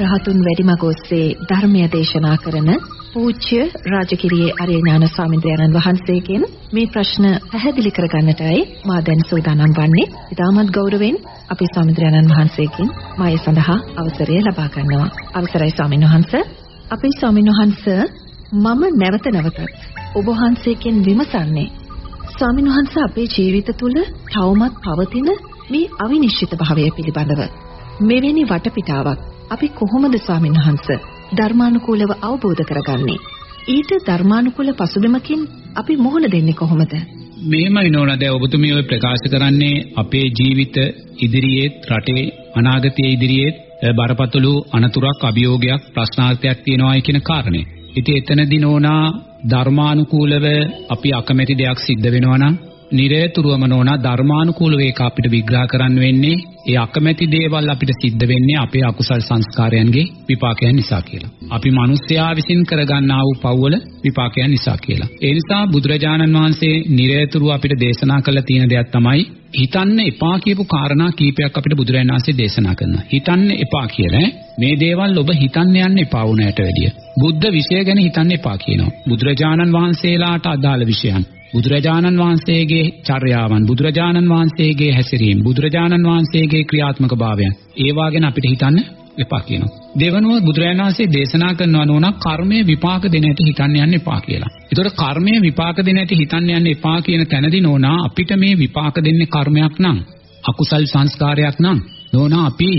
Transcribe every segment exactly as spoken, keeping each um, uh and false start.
මහරහතුන් වැඩිමග ඔස්සේ ධර්මය දේශනා කරන පූජ්‍ය රාජකිරියේ ආර්ය ඥාන ස්වාමීන් වහන්සේගෙන් මේ ප්‍රශ්න පැහැදිලි කර ගන්නටයි මා දැන් සූදානම් වන්නේ. ඉතාමත් ගෞරවයෙන් අපේ ස්වාමීන් වහන්සේගෙන් මා ඒ සඳහා අවසරය ලබා ගන්නවා. අවසරයි ස්වාමීන් වහන්සේ. අපේ ස්වාමීන් වහන්සේ මම නැවත නැවතත් ඔබ වහන්සේගෙන් විමසන්නේ ස්වාමීන් වහන්සේ අපේ ජීවිත තුල තවමත් පවතින මේ අවිනිශ්චිත භාවය පිළිබඳව මෙවැනි වටපිටාවක් අපි කොහොමද ස්වාමීන් වහන්සේ ධර්මානුකූලව අවබෝධ කරගන්නේ? ඊට ධර්මානුකූල පසුබිමකින් අපි මොහොන දෙන්නේ කොහොමද? මෙහෙමයි නෝනද ඔබතුමිය ඔය ප්‍රකාශ කරන්නේ අපේ ජීවිත ඉදිරියේත් රටේ අනාගතයේ ඉදිරියේත් බරපතල අනතුරක් අභියෝගයක් ප්‍රශ්නාර්ථයක් තියෙනවායි කියන කාරණේ. ඉතින් එතනදී නෝනා ධර්මානුකූලව අපි අකමැති දෙයක් සිද්ධ වෙනවා නම් නිරේතුරුවම නෝනා ධර්මානුකූලව ඒක අපිට විග්‍රහ කරන්න වෙන්නේ ඒ අකමැති දේවල් අපිට සිද්ධ වෙන්නේ අපේ අකුසල් සංස්කාරයන්ගේ විපාකයන් නිසා කියලා. අපි මිනිස්යා විසින් කරගන්නා වූ පව්වල විපාකයන් නිසා කියලා. ඒ නිසා බුදුරජාණන් වහන්සේ නිරේතුරුව අපිට දේශනා කළ තියෙන දෙයක් තමයි හිතන්න එපා කියපු කාරණා කීපයක් අපිට බුදුරජාණන් වහන්සේ දේශනා කරනවා. හිතන්න එපා කියලා මේ දේවල් ඔබ හිතන්න යන්න එපා වුණාට වැඩිය. බුද්ධ විෂය ගැන හිතන්න එපා කියනවා. බුදුරජාණන් වහන්සේලාට අදාළ විෂයන් බුදුරජාණන් වහන්සේගේ චර්යාවන් බුදුරජාණන් වහන්සේගේ හැසිරීම බුදුරජාණන් වහන්සේගේ ක්‍රියාත්මක භාවයන් ඒවා ගැන අපිට හිතන්න එපා කියනවා. දෙවනුව බුදුරජාණන් වහන්සේ දේශනා කරනවා නෝනා කර්මයේ විපාක දෙන ඇති හිතන්න යන්න එපා කියලා. ඒතකොට කර්මයේ විපාක දෙන ඇති හිතන්න යන්න එපා කියන තැනදී නෝනා අපිට මේ විපාක දෙන්නේ කර්මයක් නම් අකුසල් සංස්කාරයක් නම් නෝනා අපි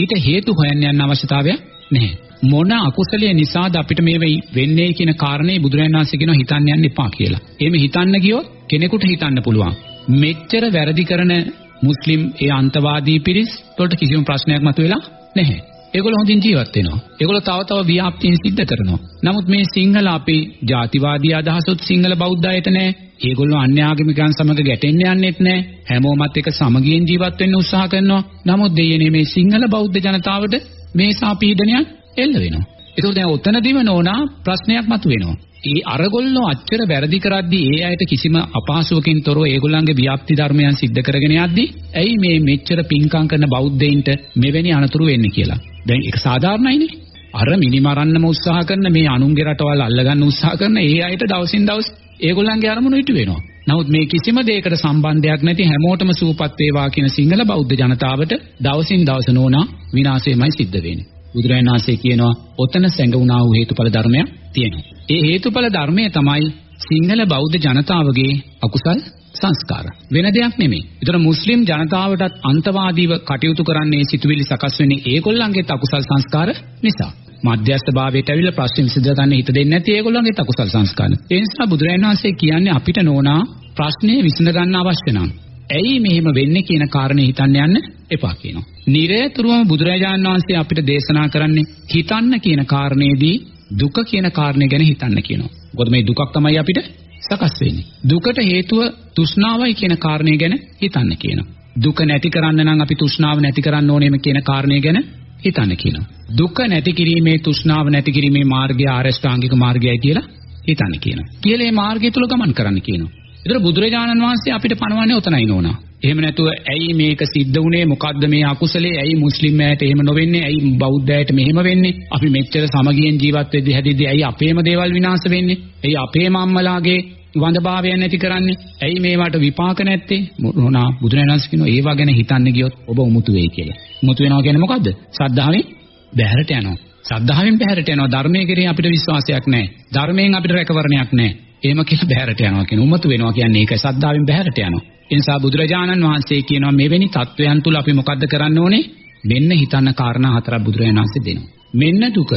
ඊට හේතු හොයන්න යන්න අවශ්‍යතාවයක් නැහැ. මොන අකුසලයේ නිසාද අපිට මේ වෙයි වෙන්නේ කියන කාරණේ බුදුරජාණන් වහන්සේ කියනවා හිතන්න යන්න එපා කියලා. එහෙම හිතන්න ගියොත් කෙනෙකුට හිතන්න පුළුවන් මෙච්චර වැරදි කරන මුස්ලිම් ඒ අන්තවාදී පිරිස් වලට කිසිම ප්‍රශ්නයක් මතුවෙලා නැහැ. ඒගොල්ලෝ හොඳින් ජීවත් වෙනවා. ඒගොල්ලෝ තව තව ව්‍යාප්තිය සිද්ධ කරනවා. නමුත් මේ සිංහල අපේ ජාතිවාදී අදහසොත් සිංහල බෞද්ධයයට නැහැ. ඒගොල්ලෝ අන්‍ය ආගමිකයන් සමග ගැටෙන්න යන්නෙත් නැහැ. හැමෝමත් එක සමගියෙන් ජීවත් වෙන්න උත්සාහ කරනවා. නමුත් දෙයනේ මේ සිංහල බෞද්ධ ජනතාවට මේ සාපීඩනයක් එල්ල වෙනවා. ඒකෝ දැන් උතනදිම නෝනා ප්‍රශ්නයක් මතුවෙනවා. ඒ අරගොල්ලෝ අච්චර වැරදි කරද්දී ඒ ඇයිට කිසිම අපහසුවකින් තොරව ඒගොල්ලන්ගේ ව්‍යාප්ති ධර්මයන් සිද්ධ කරගෙන යද්දී ඇයි මේ මෙච්චර පිංකම් කරන බෞද්ධයින්ට මෙවැනි අනතුරු වෙන්නේ කියලා. දැන් ඒක සාධාරණයිනේ. අර මිනිමරන්නම උත්සාහ කරන මේ අනුන්ගේ රටවල් අල්ලගන්න උත්සාහ කරන ඒ ඇයිට දවසින් දවස් ඒගොල්ලන්ගේ අරමුණු ඉටු වෙනවා. නමුත් මේ කිසිම දෙයකට සම්බන්ධයක් නැති හැමෝටම සූපත් වේවා කියන සිංහල බෞද්ධ ජනතාවට දවසින් දවස නෝනා විනාශයමයි සිද්ධ වෙන්නේ. බුදුරජාණන් වහන්සේ කියනවා ඔතන සැඟුණා වූ හේතුඵල ධර්මයක් තියෙනවා. ඒ හේතුඵල ධර්මය තමයි සිංහල බෞද්ධ ජනතාවගේ අකුසල් සංස්කාර. වෙන දෙයක් නෙමෙයි. ඒතර මුස්ලිම් ජනතාවටත් අන්තවාදීව කටයුතු කරන්නේ සිතුවිලි සකස් වෙන්නේ ඒගොල්ලන්ගේ අකුසල් සංස්කාර නිසා. මධ්‍යස්ථභාවයට ඇවිල්ලා ප්‍රශ්න විසඳ ගන්න හිත දෙන්නේ නැති ඒගොල්ලන්ගේ අකුසල් සංස්කාර. ඒ නිසා බුදුරජාණන් වහන්සේ කියන්නේ අපිට නෝනා ප්‍රශ්නේ විසඳ ගන්න අවශ්‍ය නම් ඇයි මෙහෙම වෙන්නේ කියන කාරණේ හිතන්න යන්න එපා කියනවා. නිරේතුරුවම බුදුරජාණන් වහන්සේ අපිට දේශනා කරන්නේ හිතන්න කියන කාරණේදී දුක කියන කාරණේ ගැන හිතන්න කියනවා. මොකද මේ දුකක් තමයි අපිට සකස් වෙන්නේ. දුකට හේතුව තෘෂ්ණාවයි කියන කාරණේ ගැන හිතන්න කියනවා. දුක නැති කරන්න නම් අපි තෘෂ්ණාව නැති කරන්න ඕනේම කියන කාරණේ ගැන හිතන්න කියනවා. දුක නැති කිරීමේ තෘෂ්ණාව නැති කිරීමේ මාර්ගය ආරෂ්ඨාංගික මාර්ගයයි කියලා හිතන්න කියනවා. කියලා මේ මාර්ගය තුල ගමන් කරන්න කියනවා. ඒතර බුදුරජාණන් වහන්සේ අපිට පනවන්නේ උතනයි නෝනා. එහෙම නැතුව ඇයි මේක සිද්ධ වුනේ? මොකද්ද මේ අකුසලේ? ඇයි මුස්ලිම්යන්ට එහෙම නොවෙන්නේ? ඇයි බෞද්ධයන්ට මෙහෙම වෙන්නේ? අපි මෙච්චර සමගියෙන් ජීවත් වෙද්දී හැදෙද්දී ඇයි අපේම දේවල් විනාශ වෙන්නේ? ඇයි අපේම අම්මලාගේ වඳභාවය නැති කරන්නේ? ඇයි මේවට විපාක නැත්තේ? නෝනා බුදුරජාණන් වහන්සේ කියනවා ඒවා ගැන හිතන්න ගියොත් ඔබ උමුතු වෙයි කියලා. උමුතු වෙනවා කියන්නේ මොකද්ද? ශ්‍රද්ධාවෙන් බැහැරට යනවා. ශ්‍රද්ධාවෙන් බැහැරට යනවා. ධර්මයේ කෙරෙහි අපිට විශ්වාසයක් නැහැ. ධර්මයෙන් අපිට රැකවරණයක් නැහැ. එහෙම කියලා බැහැරට යනවා කියන උමතු වෙනවා කියන්නේ ඒක ශ්‍රද්ධාවෙන් බැහැරට යනවා. ඒ නිසා බුදුරජාණන් වහන්සේ කියනවා මෙවැනි තත්වයන් තුල අපි මොකද්ද කරන්න ඕනේ? මෙන්න හිතන්න කාරණා හතරක් බුදුරජාණන් වහන්සේ දෙනවා. මෙන්න දුක,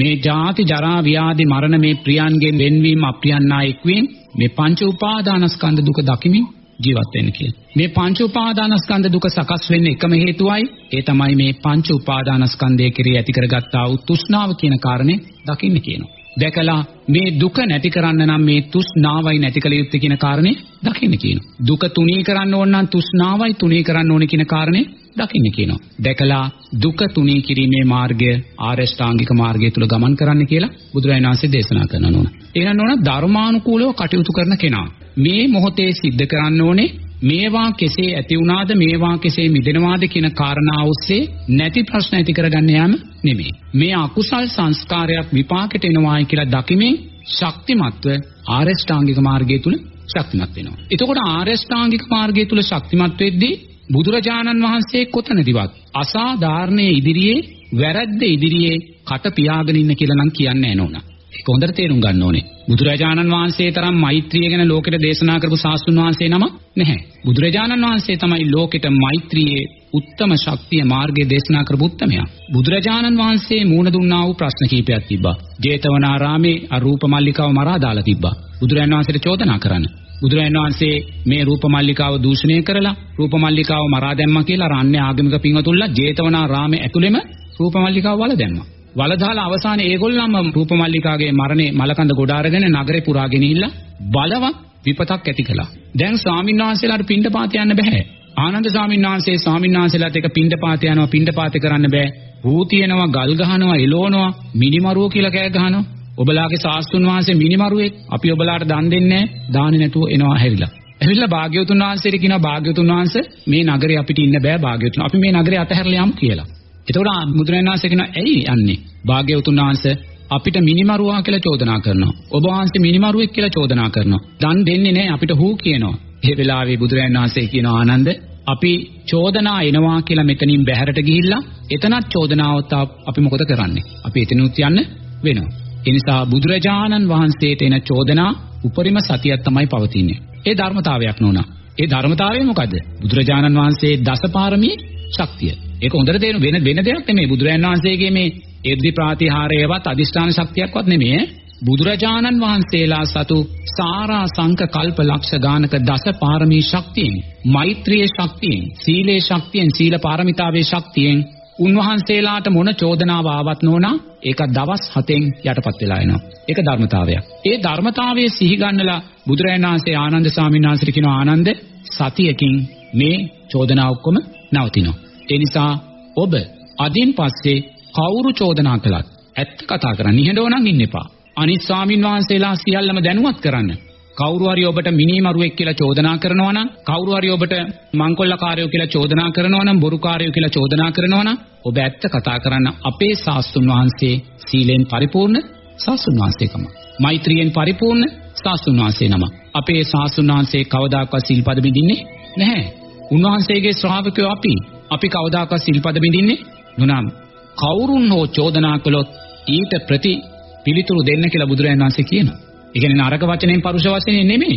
මේ ජාති, ජරා, ව්‍යාධි, මරණ මේ ප්‍රියන්ගෙන් වෙන්වීම, අප්‍රියන් නායකවීම, මේ පංච උපාදානස්කන්ධ දුක දකිමින් ජීවත් වෙන්න කියලා. මේ පංච උපාදානස්කන්ධ දුක සකස් වෙන්න එකම හේතුවයි ඒ තමයි මේ පංච උපාදානස්කන්ධය කෙරෙහි ඇති කරගත්තා වූ තෘෂ්ණාව කියන කාරණේ දකින්න කියනවා. දැකලා මේ දුක නැති කරන්න නම් මේ තෘෂ්ණාවයි නැති කළ යුත්තේ කියන කාරණේ දකින්න කියනවා. දුක තුනී කරන්න ඕන නම් තෘෂ්ණාවයි තුනී කරන්න ඕනේ කියන කාරණේ දකින්න කියනවා. දැකලා දුක තුනී කිරීමේ මාර්ගය ආරෂ්ඨාංගික මාර්ගය තුල ගමන් කරන්න කියලා බුදුරජාණන් වහන්සේ දේශනා කරනවා. එහෙනම් ඕන ධර්මානුකූලව කටයුතු කරන කෙනා මේ මොහොතේ සිද්ධ කරන්න ඕනේ මේවා කෙසේ ඇති වුණාද මේවා කෙසේ මිදෙනවාද කියන කාරණා ඔස්සේ නැති ප්‍රශ්න ඇති කරගන්න යාම නෙමෙයි. මේ අකුසල් සංස්කාරයක් විපාකයට එනවායි කියලා දකිමින් ශක්තිමත්ව ආරෂ්ඨාංගික මාර්ගය තුල ශක්තිමත් වෙනවා. එතකොට ආරෂ්ඨාංගික මාර්ගය තුල ශක්තිමත් වෙද්දී බුදුරජාණන් වහන්සේ කොතනදීවත් අසාධාර්ණයේ ඉදිරියේ වැරද්ද ඉදිරියේ කට පියාගෙන ඉන්න කියලා නම් කියන්නේ නැහැ නෝනා. ඒක හොඳට තේරුම් ගන්න ඕනේ. බුදුරජාණන් වහන්සේ තරම් මෛත්‍රිය ගැන ලෝකෙට දේශනා කරපු සාස්තුන් වහන්සේ නම නැහැ. බුදුරජාණන් වහන්සේ තමයි ලෝකෙට මෛත්‍රියේ උත්තම ශක්තිය මාර්ගයේ දේශනා කරපු උත්තමයා. බුදුරජාණන් වහන්සේ මූණ දුන්නා වූ ප්‍රශ්න කීපයක් තිබ්බා. ජේතවනාරාමේ අරූප මල්ලිකාව මරා දාලා තිබ්බා. බුදුරජාණන් වහන්සේට චෝදනා කරන්න. බුදුරජාණන් වහන්සේ මේ රූප මල්ලිකාව දූෂණය කරලා රූප මල්ලිකාව මරා දැම්මා කියලා රාණ්‍ය ආගමික පින්වතුන්ලා ජේතවනාරාමේ ඇතුළෙම රූප මල්ලිකාව වල දැම්මා. වලදාලා අවසානයේ ඒගොල්ලන්ම රූපමල්ලිකාගේ මරණේ මලකඳ ගොඩ අරගෙන නගරේ පුරා ගෙනිහිල්ලා බලවත් විපතක් ඇති කළා. දැන් ස්වාමීන් වහන්සේලාට පිණ්ඩපාත යන්න බෑ. ආනන්ද ස්වාමීන් වහන්සේ ස්වාමීන් වහන්සේලාට එක පිණ්ඩපාත යනවා පිණ්ඩපාත කරන්න බෑ. වූ තියනවා ගල් ගහනවා එලෝනවා මිනිමරුව කියලා කෑ ගහනවා. ඔබලාගේ සාස්තුන් වහන්සේ මිනිමරුවෙක්. අපි ඔබලාට දන් දෙන්නේ නෑ. දාන්නේ නැතුව එනවා හැරිලා. හැරිලා භාග්‍යවතුන් වහන්සේට කියනවා භාග්‍යවතුන් වහන්සේ මේ නගරේ අපිට ඉන්න බෑ භාග්‍යවතුන්. අපි මේ නගරේ අතහැරලා යමු කියලා. එතකොට බුදුරජාණන් වහන්සේ කියනවා ඇයි යන්නේ? භාග්‍යවතුන් වහන්සේ අපිට මිනිමරුවා කියලා චෝදනා කරනවා. ඔබ වහන්සේ මිනිමරුවෙක් කියලා චෝදනා කරනවා. දන් දෙන්නේ නැහැ අපිට හූ කියනවා. ඒ වෙලාවේ බුදුරජාණන් වහන්සේ කියනවා ආනන්ද අපි චෝදනා එනවා කියලා මෙතනින් බැහැරට ගිහිල්ලා එතනත් චෝදනාවත් අපි මොකද කරන්නේ? අපි එතනොත් යන්න වෙනවා. ඒ නිසා බුදුරජාණන් වහන්සේට එන චෝදනා උපරිම සතියක් තමයි පවතින්නේ. ඒ ධර්මතාවයක් නෝනා. ඒ ධර්මතාවය මොකද්ද? බුදුරජාණන් වහන්සේ දසපාරමී ශක්තිය. ඒක හොඳට තේරුම් වෙන වෙන දෙයක් නෙමෙයි. බුදුරජාණන් වහන්සේගේ මේ එද්දි ප්‍රාතිහාරයවත් අදිෂ්ඨාන ශක්තියක්වත් නෙමෙයි. බුදුරජාණන් වහන්සේලා සතු සාරා සංක කල්ප ලක්ෂ ගානක දස පාරමී ශක්තියෙන්, මෛත්‍රියේ ශක්තියෙන්, සීලේ ශක්තියෙන්, සීල පාරමිතාවේ ශක්තියෙන් උන්වහන්සේලාට මොන චෝදනාව ආවත් නෝනා ඒක දවස් හතෙන් යටපත් වෙලා එනවා. ඒක ධර්මතාවයක්. ඒ ධර්මතාවයේ සිහි ගන්නලා බුදුරජාණන් වහන්සේ ආනන්ද ස්වාමීන් වහන්සේට කියනවා ආනන්ද සතියකින් මේ චෝදනාව ඔක්කොම නවතිනවා. ඒ නිසා ඔබ අදින් පස්සේ කවුරු චෝදනා කළත් ඇත්ත කතා කරන්න. නිහඬව නම් ඉන්න එපා. අනිත් ස්වාමින් වහන්සේලා සියල්ලම දැනුවත් කරන්න. කවුරු හරි ඔබට මිනිමරුවෙක් කියලා චෝදනා කරනවා නම්, කවුරු හරි ඔබට මංකොල්ලකාරයෝ කියලා චෝදනා කරනවා නම්, බොරුකාරයෝ කියලා චෝදනා කරනවා නම් ඔබ ඇත්ත කතා කරන්න. අපේ සාස්තුන් වහන්සේ සීලෙන් පරිපූර්ණ සාස්තුන් වහන්සේකම, මෛත්‍රියෙන් පරිපූර්ණ සාස්තුන් වහන්සේ නම. අපේ සාස්තුන් වහන්සේ කවදාකවත් සිල්පද බිඳින්නේ නැහැ. උන්වහන්සේගේ ශ්‍රාවකයෝ අපි අපි කවදාකවත් සිල්පද බිඳින්නේ නුනම් කවුරුන් හෝ චෝදනා කළොත් ඊට ප්‍රති පිළිතුරු දෙන්න කියලා බුදුරජාණන් වහන්සේ කියනවා. ඒ කියන්නේ නරක වචනෙන් පරුෂ වචනේ නෙමෙයි.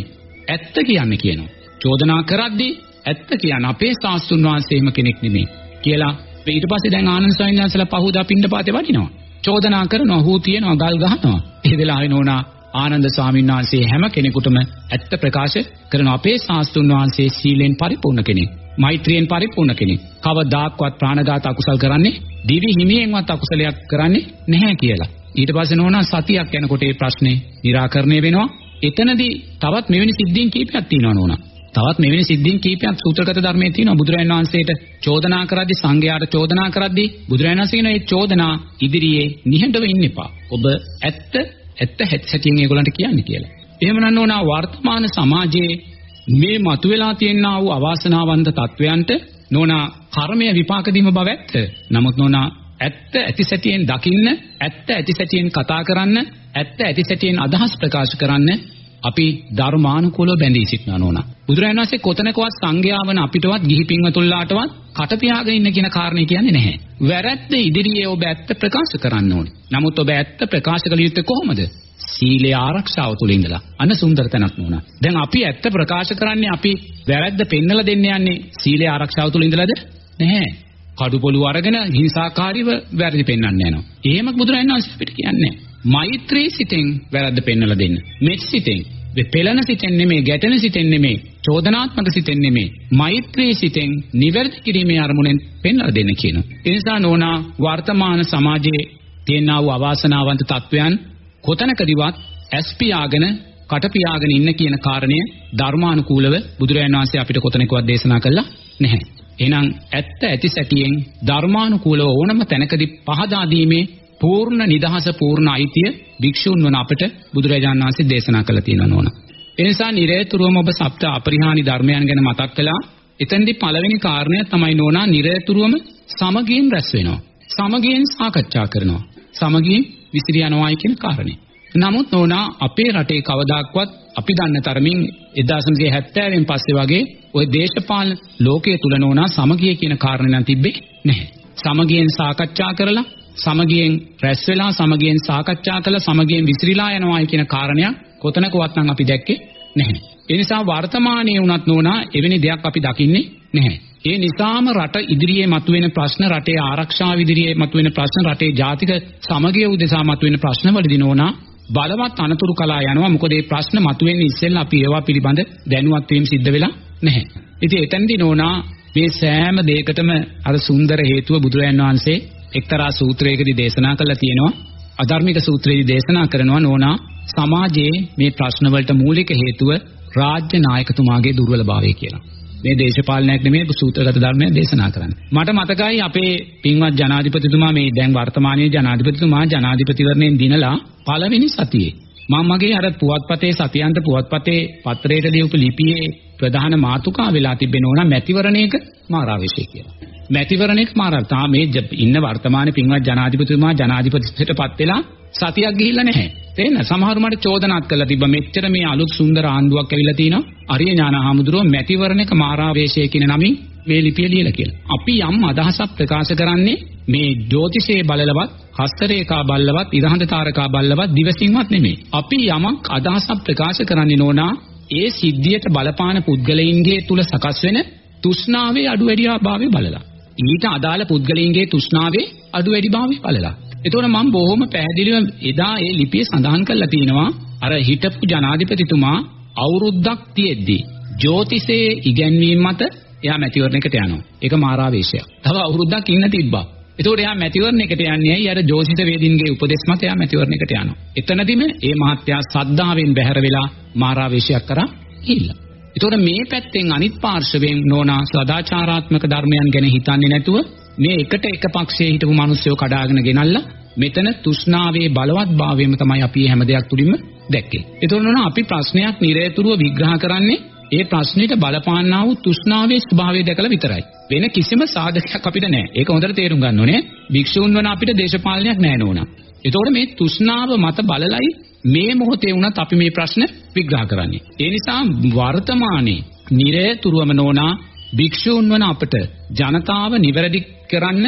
ඇත්ත කියන්නේ කියනවා. චෝදනා කරද්දී ඇත්ත කියන අපේ සාස්තුන් වහන්සේම කෙනෙක් නෙමෙයි කියලා. ඊට පස්සේ දැන් ආනන්ද ස්වාමීන් වහන්සේලා පහුදා පිණ්ඩපාතේ වඩිනවා. චෝදනා කරනවා, හූ තියනවා, ගල් ගහනවා. ඒ වෙලාවේ නෝනා ආනන්ද ස්වාමීන් වහන්සේ හැම කෙනෙකුටම ඇත්ත ප්‍රකාශ කරන අපේ සාස්තුන් වහන්සේ සීලෙන් පරිපූර්ණ කෙනෙක්. මෛත්‍රියෙන් පරිපූර්ණ කෙනෙක්. කවදාක්වත් ප්‍රාණඝාත අකුසල් කරන්නේ, දිවි හිමියෙන්වත් අකුසලයක් කරන්නේ නැහැ කියලා. ඊට පස්සේ නෝනා සතියක් යනකොට මේ ප්‍රශ්නේ निराකරණය වෙනවා. එතනදී තවත් මෙවැනි සිද්ධීන් කීපයක් තියෙනවා නෝනා. තවත් මෙවැනි සිද්ධීන් කීපයක් සූත්‍රගත ධර්මයේ තියෙනවා. බුදුරජාණන් වහන්සේට චෝදනා කරද්දී, සංඝයාට චෝදනා කරද්දී බුදුරජාණන් වහන්සේ කියන මේ චෝදනා ඉදිරියේ නිහඬව ඉන්න එපා. ඔබ ඇත්ත ඇත්ත හැටසකින් ඒගොල්ලන්ට කියන්නේ කියලා. එහෙමනම් නෝනා වර්තමාන සමාජයේ මේ මතුවලා තියෙනා වූ අවාසනාවන්ත තත්වයන්ට නෝනා කර්මය විපාක දීම බව ඇත්ත. නමුත් නෝනා ඇත්ත ඇතිසැටියෙන් දකින්න, ඇත්ත ඇතිසැටියෙන් කතා කරන්න, ඇත්ත ඇතිසැටියෙන් අදහස් ප්‍රකාශ කරන්න අපි ධර්මානුකූලව බැඳී සිටිනවා නෝනා. බුදුරජාණන් වහන්සේ කොතනකවත් සංඝයාවන අපිටවත් ගිහි පින්වතුන්ලාටවත් කට පියාගෙන ඉන්න කියන කාරණේ කියන්නේ නැහැ. වැරැද්ද ඉදිරියේ ඔබ ඇත්ත ප්‍රකාශ කරන්න ඕනේ. නමුත් ඔබ ඇත්ත ප්‍රකාශ කළ යුත්තේ කොහොමද? සීලය ආරක්ෂාව තුළ ඉඳලා. අන්න සුන්දර තැනක් නෝනා. දැන් අපි ඇත්ත ප්‍රකාශ කරන්නේ, අපි වැරද්ද පෙන්නලා දෙන්න යන්නේ සීලය ආරක්ෂාව තුළ ඉඳලාද? නැහැ. කඩු පොළු අරගෙන හිංසාකාරීව වැරදි පෙන්වන්න යනවා. එහෙම බුදුරජාණන් වහන්සේ අපිට කියන්නේ මෛත්‍රී සිතෙන් වැරද්ද පෙන්නලා දෙන්න. මෙත් සිතෙන්, පෙළන සිතෙන් නෙමෙයි, ගැටෙන සිතෙන් නෙමෙයි, චෝදනාත්මක සිතෙන් නෙමෙයි, මෛත්‍රී සිතෙන් නිවැරදි කිරීමේ අරමුණෙන් පෙන්වලා දෙන්න කියනවා. ඒ නිසා නෝනා වර්තමාන සමාජයේ තියෙනා වූ අවාසනාවන්ත තත්වයන් කොතනකදීවත් ඇස් පියාගෙන කට පියාගෙන ඉන්න කියන කාරණය ධර්මානුකූලව බුදුරජාණන් වහන්සේ අපිට කොතනකවත් දේශනා කළා නැහැ. එහෙනම් ඇත්ත ඇති සැටියෙන් ධර්මානුකූලව ඕනම තැනකදී පහදා දීමේ පූර්ණ නිදහස, පූර්ණ අයිතිය භික්ෂුන් වන අපට බුදුරජාණන් වහන්සේ දේශනා කළා තියෙනවා නෝන. එනිසා නිරේතුරුවම ඔබ සප්ත අපරිහානි ධර්මයන් ගැන මතක් කළා. එතෙන්දී පළවෙනි කාරණය තමයි නෝනා නිරේතුරුවම සමගියෙන් රැස් වෙනවා. සමගියෙන් සාකච්ඡා කරනවා. සමගියෙන් විසිර යනවායි කියන කාරණේ. නමුත් නෝනා අපේ රටේ කවදාක්වත් අපි දන්න තරමින් එක්දාස් නවසිය හැත්තෑ වෙනි පස්සේ වගේ ওই දේශපාලන ලෝකයේ තුල නෝනා සමගිය කියන කාරණේ නම් තිබ්බේ නැහැ. සමගියෙන් සාකච්ඡා කරලා සමගියෙන් රැස් වෙලා සමගියෙන් සාකච්ඡා කළා සමගියෙන් විසිරීලා යනවායි කියන කාරණයක් කොතනකවත් නම් අපි දැක්කේ නැහැ. ඒ නිසා වර්තමානයේ උනත් නෝනා එවැනි දෙයක් අපි දකින්නේ නැහැ. ඒ නිසාම රට ඉදිරියේ මතුවෙන ප්‍රශ්න, රටේ ආරක්ෂාව ඉදිරියේ මතුවෙන ප්‍රශ්න, රටේ ජාතික සමගිය උදෙසා මතුවෙන ප්‍රශ්නවලදී නෝනා බලවත් අනතුරු කලා යනවා. මොකද මේ ප්‍රශ්න මතුවෙන්නේ ඉස්සෙල්ලා අපි ඒවා පිළිබඳ දැනුවත් වීම සිද්ධ වෙලා නැහැ. ඉතින් එතනදී නෝනා මේ සෑම දෙයකටම අර සුන්දර හේතුව බුදුරජාණන් වහන්සේ එක්තරා සූත්‍රයකදී දේශනා කළා තියෙනවා. අධර්මික සූත්‍රයේදී දේශනා කරනවා නෝනා සමාජයේ මේ ප්‍රශ්න වලට මූලික හේතුව රාජ්‍ය නායකතුමාගේ දුර්වලභාවය කියලා. මේ දේශපාලනයක් නෙමෙයි සූත්‍රගත ධර්මයක් දේශනා කරන්නේ. මට මතකයි අපේ පින්වත් ජනාධිපතිතුමා මේ දැන් වර්තමානයේ ජනාධිපතිතුමා ජනාධිපතිවරණයෙන් දිනලා පළවෙනි සතියේ මම මගේ අර පුවත්පතේ සතියන්ත පුවත්පතේ පත්‍රයට දීපු ලිපියේ ප්‍රධාන මාතෘකාව වෙලා තිබෙනවා නම් මැතිවරණයක මාරාවේශය කියලා. මැතිවරණයක මාරාව තා මේ ඉන්න වර්තමාන පින්වත් ජනාධිපතිතුමා ජනාධිපතිත්වයටපත් වෙලා සතියක් ගිහිල්ලා නැහැ. තේන සමහරු මට චෝදනාත් කළා තිබ්බා මෙච්චර මේ අලුත් සුන්දර ආණ්ඩුවක් ඇවිල්ලා තිනවා අරිය ඥානහාමුදුරුව මැතිවරණයක මාරාවේශය කියන නමින් මේ ලිපිය ලියලා කියලා. අපි යම් අදහසක් ප්‍රකාශ කරන්නේ මේ ජ්‍යොතිෂයේ බලලවත්, හස්තරේඛා බලලවත්, ඉරහඳ තාරකා බලලවත් දිවසින්වත් නෙමෙයි. අපි යමක් අදහසක් ප්‍රකාශ කරන්නේ නෝනා ඒ සිද්ධියට බලපාන පුද්ගලයින්ගේ තුල සකස් වෙන තෘෂ්ණාවේ අඩුවැඩිභාවය බලලා. ඊට අදාළ පුද්ගලයින්ගේ තෘෂ්ණාවේ අඩුවැඩිභාවය බලලා. එතකොට මම බොහොම පැහැදිලිව එදා ඒ ලිපිය සඳහන් කරලා තිනවා අර හිටපු ජනාධිපතිතුමා අවුරුද්දක් තියෙද්දි ජ්‍යොතිෂයේ ඉගැන්වීම් මත එයා මැතිවරණයකට යනවා. ඒක මාරාවේශයක්. තව අවුරුද්දක් ඉන්න තිබ්බා. එතකොට එයා මැතිවරණයකට යන්නේ ඇයි? අර ජ්‍යොතිෂ වේදින්ගේ උපදෙස් මත එයා මැතිවරණයකට යනවා. එතනදිම ඒ මහත්තයා සද්ධාවෙන් බැහැර වෙලා මාරාවේශයක් කරා ගිහිල්ලා. එතකොට මේ පැත්තෙන් අනිත් පාර්ශවයෙන් නෝනා සදාචාරාත්මක ධර්මයන් ගැන හිතන්නේ නැතුව මේ එකට එක පක්ෂයේ හිටපු මිනිස්සුව කඩාගෙන ගෙනල්ලා මෙතන තෘෂ්ණාවේ බලවත්භාවයම තමයි අපි හැම දෙයක් තුලින්ම දැක්කේ. ඒතකොට නෝනා අපි ප්‍රශ්නයක් නිරේතුරුව විග්‍රහ කරන්නේ ඒ ප්‍රශ්නෙට බලපාන්නා වූ තෘෂ්ණාවේ ස්වභාවය දැකලා විතරයි. වෙන කිසිම සාධකයක් අපිට නැහැ. ඒක හොඳට තේරුම් ගන්න ඕනේ. භික්ෂුන් වන අපිට දේශපාලනයක් නැහැ නෝනා. ඒතකොට මේ තෘෂ්ණාව මත බලලයි මේ මොහොතේ වුණත් අපි මේ ප්‍රශ්න විග්‍රහ කරන්නේ. ඒ නිසා වර්තමානයේ නිරේතුරුවම නෝනා භික්ෂුන් වන අපට ජනතාව නිවැරදි කරන්න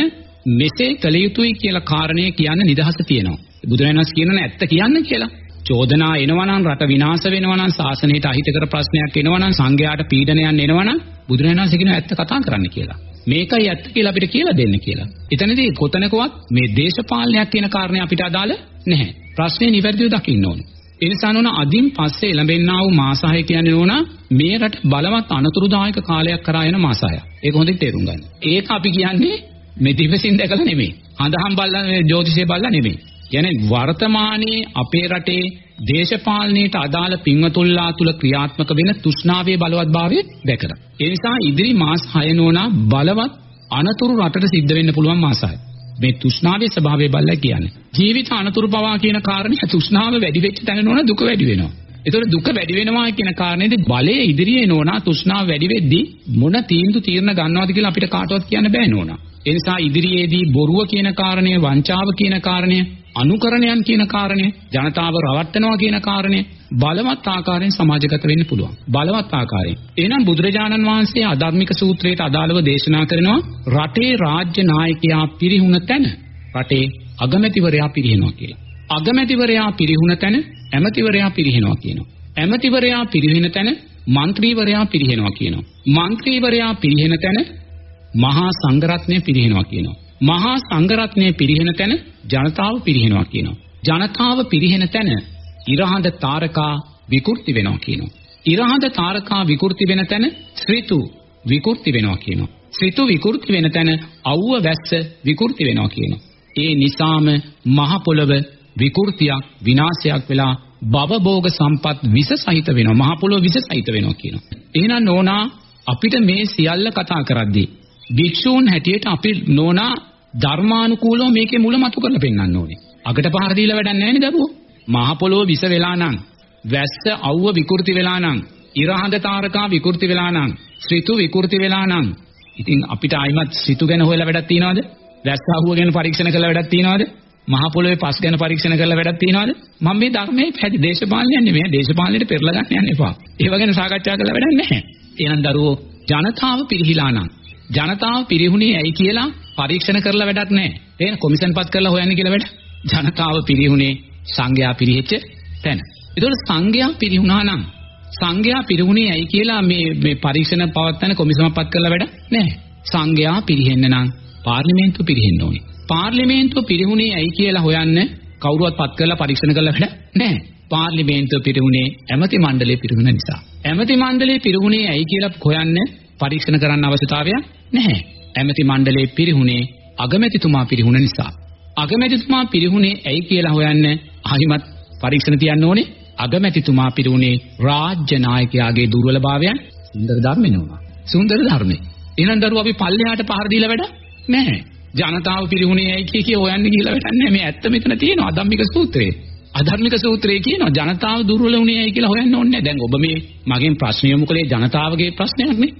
මෙසේ කළ යුතුයි කියලා කාරණය කියන්න නිදහස තියෙනවා. බුදුරජාණන් වහන්සේ කියනවා ඇත්ත කියන්න කියලා. චෝදනා එනවා නම් රට විනාශ වෙනවා නම් ශාසනයට අහිතකර ප්‍රශ්නයක් එනවා නම් සංඝයාට පීඩනයක් එනවා නම් බුදුරජාණන් වහන්සේ කියනවා ඇත්ත කතා කරන්න කියලා. මේකයි ඇත්ත කියලා අපිට කියලා දෙන්න කියලා. එතනදී කොතනකවත් මේ දේශපාලනයක් කියන කාරණේ අපිට අදාළ නැහැ. ප්‍රශ්නේ නිවැරදිව දකින්න ඕන. ඒ නිසා නෝන අදින් පස්සේ එළඹෙන්නා වූ මාසහය කියන්නේ නෝනා මේ රට බලවත් අනතුරුදායක කාලයක් කරා යන මාසහය. ඒක හොඳින් තේරුම් ගන්න. ඒක අපි කියන්නේ මේ දිවසින් දැකලා නෙමෙයි. හඳහම් බලලා මේ ජ්‍යොතිෂය බලලා නෙමෙයි. කියන්නේ වර්තමානයේ අපේ රටේ දේශපාලනයට අදාළ පින්වතුන්ලා තුල ක්‍රියාත්මක වෙන තෘෂ්ණාවේ බලවත්භාවය දැකලා. ඒ නිසා ඉදිරි මාස හය නෝනා බලවත් අනතුරු රටට සිද්ධ වෙන්න පුළුවන් මාසයි. මේ තෘෂ්ණාවේ ස්වභාවය බලලා කියන්නේ ජීවිත අනතුරු පවා කියන කාරණේ තෘෂ්ණාව වැඩි වෙච්ච තැන නෝනා දුක වැඩි වෙනවා. ඒතකොට දුක වැඩි වෙනවා කියන කාරණේදී බලයේ ඉදිරියේ නෝනා තෘෂ්ණාව වැඩි වෙද්දී මොන තීන්දුව තීරණ ගන්නවද කියලා අපිට කාටවත් කියන්න බෑ නෝනා. ඒ නිසා ඉදිරියේදී බොරුව කියන කාරණය, වංචාව කියන කාරණය, අනුකරණයන් කියන කාරණය, ජනතාව රවට්ටනවා කියන කාරණය බලවත් ආකාරයෙන් සමාජගත වෙන්න පුළුවන්. බලවත් ආකාරයෙන්. එහෙනම් බුදුරජාණන් වහන්සේ ආධර්මික සූත්‍රයට අදාළව දේශනා කරනවා රටේ රාජ්‍ය නායකයා පිරිහුණ තැන රටේ අගමැතිවරයා පිරිහෙනවා කියලා. අගමැතිවරයා පිරිහුණ තැන ඇමතිවරයා පිරිහෙනවා කියනවා. ඇමතිවරයා පිරිහෙන තැන මන්ත්‍රීවරයා පිරිහෙනවා කියනවා. මන්ත්‍රීවරයා පිරිහෙන තැන මහා සංඝරත්නය පිරිහෙනවා කියනවා. මහා සංඝරත්නය පිරිහෙන තැන ජනතාව පිරිහෙනවා කියනවා. ජනතාව පිරිහෙන තැන ඉරහඳ තාරකා විකෘති වෙනවා කියනවා. ඉරහඳ තාරකා විකෘති වෙන තැන ඍතු විකෘති වෙනවා කියනවා. ඍතු විකෘති වෙන තැන අවුව වැස්ස විකෘති වෙනවා කියනවා. ඒ නිසාම මහ පොළව විකෘතියක් විනාශයක් වෙලා භව භෝග සම්පත් විස සහිත වෙනවා. මහ පොළොව විස සහිත වෙනවා කියනවා. එහෙනම් නෝනා අපිට මේ සියල්ල කතා කරද්දී භික්ෂූන් හැටියට අපි නෝනා ධර්මානුකූලව මේකේ මුල මතු කරලා පෙන්නන්න ඕනේ. අකට පහර දීලා වැඩක් නැහැ නේ දරුවෝ. මහ පොළොව විස වෙලා නම් වැස්ස අවුව විකෘති වෙලා නම්, ඉරහඳ තාරකා විකෘති වෙලා නම්, ඍතු විකෘති වෙලා නම්, ඉතින් අපිට ආයිමත් ඍතු ගැන හොයලා වැඩක් තියනවද? වැස්ස අවුව ගැන පරීක්ෂණ කරලා වැඩක් තියනවද? මහ පොළොවේ පස් ගැන පරීක්ෂණ කරලා වැඩක් තියනවද? මම මේ ධර්මයේ පැහැදිලි දේශපාලනයක් නෙමෙයි, දේශපාලනයට පෙරලා ගන්න යන්න එපා. ඒව ගැන සාකච්ඡා කරලා වැඩක් නැහැ. එහෙනම් දරුවෝ ජනතාව පිරිහිලා නම්, ජනතාව පිරිහුණේ ඇයි කියලා පරීක්ෂණ කරලා වැඩක් නැහැ. එහෙනම් කොමිෂන් පත් කරලා හොයන්නේ කියලා වැඩ. ජනතාව පිරිහුණේ සංඝයා පිරිහෙච්ච තැන. ඒතකොට සංඝයා පිරිහුණා නම් සංඝයා පිරිහුණේ ඇයි කියලා මේ මේ පරීක්ෂණ පවත්වන කොමිසමක්පත් කරලා වැඩ නැහැ. සංඝයා පිරිහෙන්න නම් පාර්ලිමේන්තුව පිරිහෙන්න ඕනේ. පාර්ලිමේන්තුව පිරිහුණේ ඇයි කියලා හොයන්න කවුරුවත් පත් කරලා පරීක්ෂණ කරලා වැඩ නැහැ. පාර්ලිමේන්තුව පිරිහුණේ ඇමති මණ්ඩලය පිරිහුණ නිසා. ඇමති මණ්ඩලය පිරිහුණේ ඇයි කියලා හොයන්න පරීක්ෂණ කරන්න අවශ්‍යතාවයක් නැහැ. ඇමති මණ්ඩලය පිරිහුණේ අගමැතිතුමා පිරිහුණ නිසා. අගමැතිතුමා පිරිහුණේ ඇයි කියලා හොයන්න අහිමත් පරීක්ෂණ තියන්න ඕනේ. අගමැතිතුමා පිරුණේ රාජ්‍ය නායකයාගේ දුර්වලභාවයන් සුන්දර ධර්මිනුවා. සුන්දර ධර්මේ. එහෙනම් දරුවෝ අපි පල්ලෙහාට පහර දීලා වැඩ නැහැ. ජනතාව පිරිහුණේ ඇයි කිය කිය හොයන්නේ කියලා වැඩක් නැහැ. මේ ඇත්ත මෙතන තියෙනවා. අධම්මික සූත්‍රයේ. අධර්මික සූත්‍රයේ කියනවා ජනතාව දුර්වලුණේ ඇයි කියලා හොයන්න ඕනේ නැහැ. දැන් ඔබ මේ මගෙන් ප්‍රශ්න යොමු කළේ ජනතාවගේ ප්‍රශ්නයක් නේ.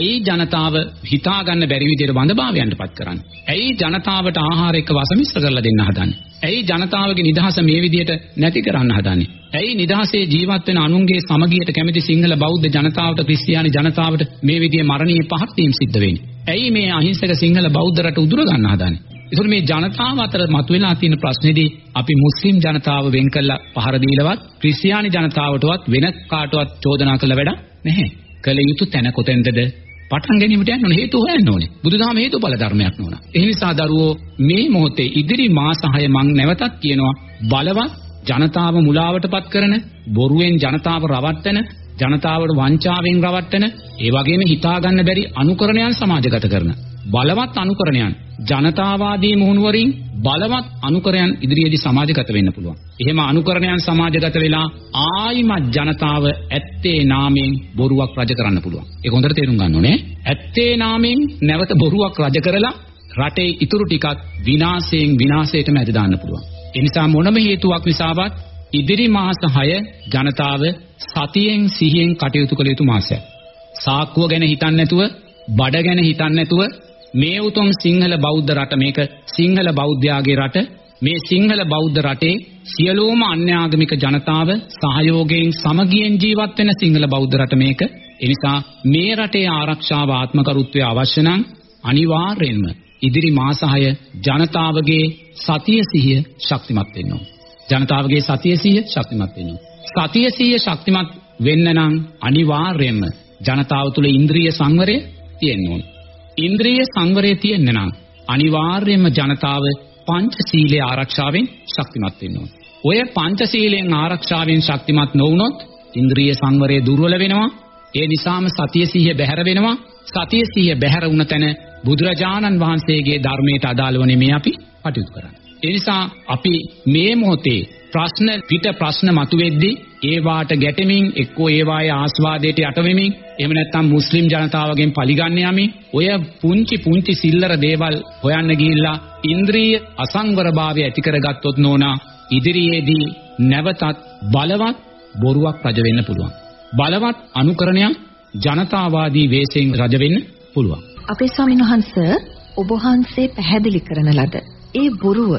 ඇයි ජනතාව හිතා ගන්න බැරි විදිහට වඳභාවයන්ටපත් කරන්නේ? ඇයි ජනතාවට ආහාර එක වසමිශ්‍ර කරලා දෙන්න හදන්නේ? ඇයි ජනතාවගේ නිදහස මේ විදිහට නැති කරන්න හදන්නේ? ඇයි නිදහසේ ජීවත් වෙන අනුන්ගේ සමගියට කැමති සිංහල බෞද්ධ ජනතාවට ක්‍රිස්තියානි ජනතාවට මේ විදිහේ මරණීය පහක් තීම් සිද්ධ වෙන්නේ? ඇයි මේ අහිංසක සිංහල බෞද්ධ රට උදුර ගන්න හදන්නේ? ඒතකොට මේ ජනතාව අතර මතුවලා තියෙන ප්‍රශ්නේදී අපි මුස්ලිම් ජනතාව වෙන් කළා පහර දීලවත් ක්‍රිස්තියානි ජනතාවටවත් වෙන කාටවත් චෝදනා කළ වැඩ නැහැ. කළ යුතු තැන කොතෙන්දද? පටන් ගැනීමට යන්න ඕනේ. හේතු හොයන්න ඕනේ. බුදුදහම හේතුඵල ධර්මයක් නෝනා. ඒ නිසා දරුවෝ මේ මොහොතේ ඉදිරි මාස හය මං නැවතත් කියනවා බලවත් ජනතාව මුලාවටපත් කරන, බොරුවෙන් ජනතාව රවට්ටන, ජනතාවට වංචාවෙන් රවට්ටන, ඒ වගේම හිතා ගන්න බැරි අනුකරණයන් සමාජගත කරන බලවත් අනුකරණයන් ජනතාවාදී මුහුණුවරින් බලවත් අනුකරණයන් ඉදිරියේදී සමාජගත වෙන්න පුළුවන්. එහෙම අනුකරණයන් සමාජගත වෙලා ආයිමත් ජනතාව ඇත්තේ නාමයෙන් බොරුවක් රජ කරන්න පුළුවන්. ඒක හොඳට තේරුම් ගන්න ඕනේ. ඇත්තේ නාමයෙන් නැවත බොරුවක් රජ කරලා රටේ ඉතුරු ටිකත් විනාශයෙන් විනාශයටම ඇද දාන්න පුළුවන්. එනිසා මොනම හේතුවක් නිසාවත් ඉදිරි මාස හය ජනතාව සතියෙන් සිහියෙන් කටයුතු කළ යුතු මාසයක්. සාක්කුව ගැන හිතන්නේ නැතුව, බඩ ගැන හිතන්නේ නැතුව මේ උතුම් සිංහල බෞද්ධ රට, මේක සිංහල බෞද්ධයාගේ රට, මේ සිංහල බෞද්ධ රටේ සියලුම අන්‍යාගමික ජනතාව සහයෝගයෙන් සමගියෙන් ජීවත් වෙන සිංහල බෞද්ධ රට මේක. එනිසා මේ රටේ ආරක්ෂාව ආත්මකරුත්වය අවශ්‍ය නම් අනිවාර්යෙන්ම ඉදිරි මාස හය ජනතාවගේ සතිය සිහිය ශක්තිමත් වෙන්න ඕන. ජනතාවගේ සතිය සිහිය ශක්තිමත් වෙන්න ඕන. සතිය සිහිය ශක්තිමත් වෙන්න නම් අනිවාර්යයෙන්ම ජනතාව තුළ ඉන්ද්‍රිය සංවරය තියෙන්න ඕන. ඉන්ද්‍රිය සංවරය තියෙන්න නම් අනිවාර්යයෙන්ම ජනතාව පංචශීලයේ ආරක්ෂාවෙන් ශක්තිමත් වෙන්න ඕන. ඔය පංචශීලයෙන් ආරක්ෂාවෙන් ශක්තිමත් නොවුනොත් ඉන්ද්‍රිය සංවරය දුර්වල වෙනවා. ඒ නිසාම සතිය සිහිය බැහැර වෙනවා. සතිය සිහිය බැහැර වුණ තැන බුදුරජාණන් වහන්සේගේ ධර්මයට අදාළව නෙමෙයි අපි කටයුතු කරන්නේ. ඒ නිසා අපි මේ මොහොතේ ප්‍රශ්න පිට ප්‍රශ්න මතුවෙද්දී ඒවාට ගැටෙමින් එක්කෝ ඒවායේ ආස්වාදයට යට වෙමින්, එහෙම නැත්නම් මුස්ලිම් ජනතාවගෙන් පලිගන්න යමින් ඔය පුංචි පුංචි සිල්ලර දේවල් හොයන්න ගිහිල්ලා ඉන්ද්‍රිය අසංවරභාවය ඇති කරගත්තොත් නෝනා ඉදිරියේදී නැවතත් බලවත් බොරුවක් රජ වෙන්න පුළුවන්. බලවත් අනුකරණයක් ජනතාවාදී වේශයෙන් රජ වෙන්න පුළුවන්. අපේ ස්වාමීන් වහන්සේ ඔබ වහන්සේ පැහැදිලි කරන ලද ඒ බොරුව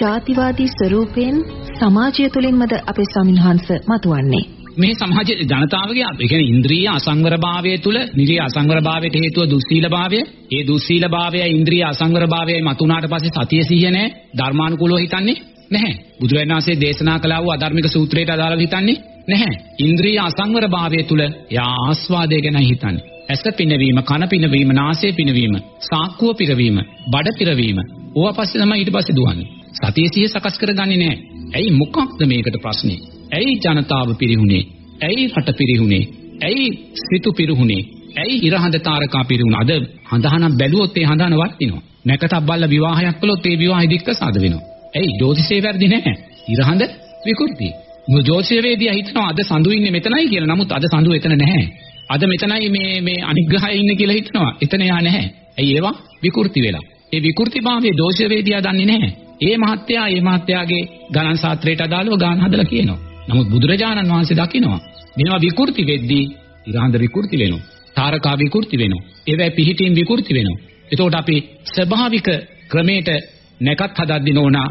ජාතිවාදී ස්වරූපයෙන් සමාජය තුළින්මද අපේ ස්වාමීන් වහන්සේ මතුවන්නේ? මේ සමාජයේ ජනතාවගේ ඒ කියන්නේ ඉන්ද්‍රිය අසංවරභාවය තුළ නිරිය අසංවරභාවයට හේතුව දුස්සීලභාවය. ඒ දුස්සීලභාවයයි ඉන්ද්‍රිය අසංවරභාවයයි මතුණාට පස්සේ සතිය සිහිය නැහැ. ධර්මානුකූලව හිතන්නේ නැහැ. බුදුරජාණන් වහන්සේ දේශනා කළා වූ අධර්මික සූත්‍රයට අදාළව හිතන්නේ නැහැ. ඉන්ද්‍රිය අසංවරභාවය තුළ යා ආස්වාදය ගැන හිතන්නේ. ඇස පිනවීම, කන පිනවීම, නාසය පිනවීම, සාක්කුව පිරවීම, බඩ පිරවීම, ඕවා පස්සේ තමයි ඊට පස්සේ දුවන්නේ. සතිය සිහිය සකස් කරගන්නේ නැහැ. ඇයි මොකක්ද මේකට ප්‍රශ්නේ? ඇයි ජනතාව පිරිහුනේ? ඇයි රට පිරිහුනේ? ඇයි ඍතු පිරිහුනේ? ඇයි ඉරහඳ තාරකා පිරිහුණා? අද හඳහනක් බැලුවොත් ඒ හඳහන වටිනවා. නැකතබ්බල්ලා විවාහයක් කළොත් ඒ විවාහය දික්කසාද වෙනවා. ඇයි ජෝතිෂයේ වැඩි නැහැ? ඉරහඳ විකෘති. මොකද ජෝතිෂවේදියා හිතනවා අද සඳු ඉන්නේ මෙතනයි කියලා. නමුත් අද සඳු එතන නැහැ. අද මෙතනයි මේ මේ අනිග්‍රහය ඉන්නේ කියලා හිතනවා. එතන යා නැහැ. ඇයි ඒවා විකෘති වෙලා. ඒ විකෘතිභාවයේ දෝෂවේදියා දන්නේ නැහැ. ඒ මහත්තයා ඒ මහත්තයාගේ ගණන් ශාස්ත්‍රයට අදාළව ගාන හදලා කියනවා. නමුත් බුදුරජාණන් වහන්සේ දකිනවා මේවා විකෘති වෙද්දී ඉරාන්ද විකෘති වෙනවා. තාරකා විකෘති වෙනවා. ඒවැ පිහිටින් විකෘති වෙනවා. එතකොට අපි ස්වභාවික ක්‍රමයට නැකත් හදද්දී නෝනා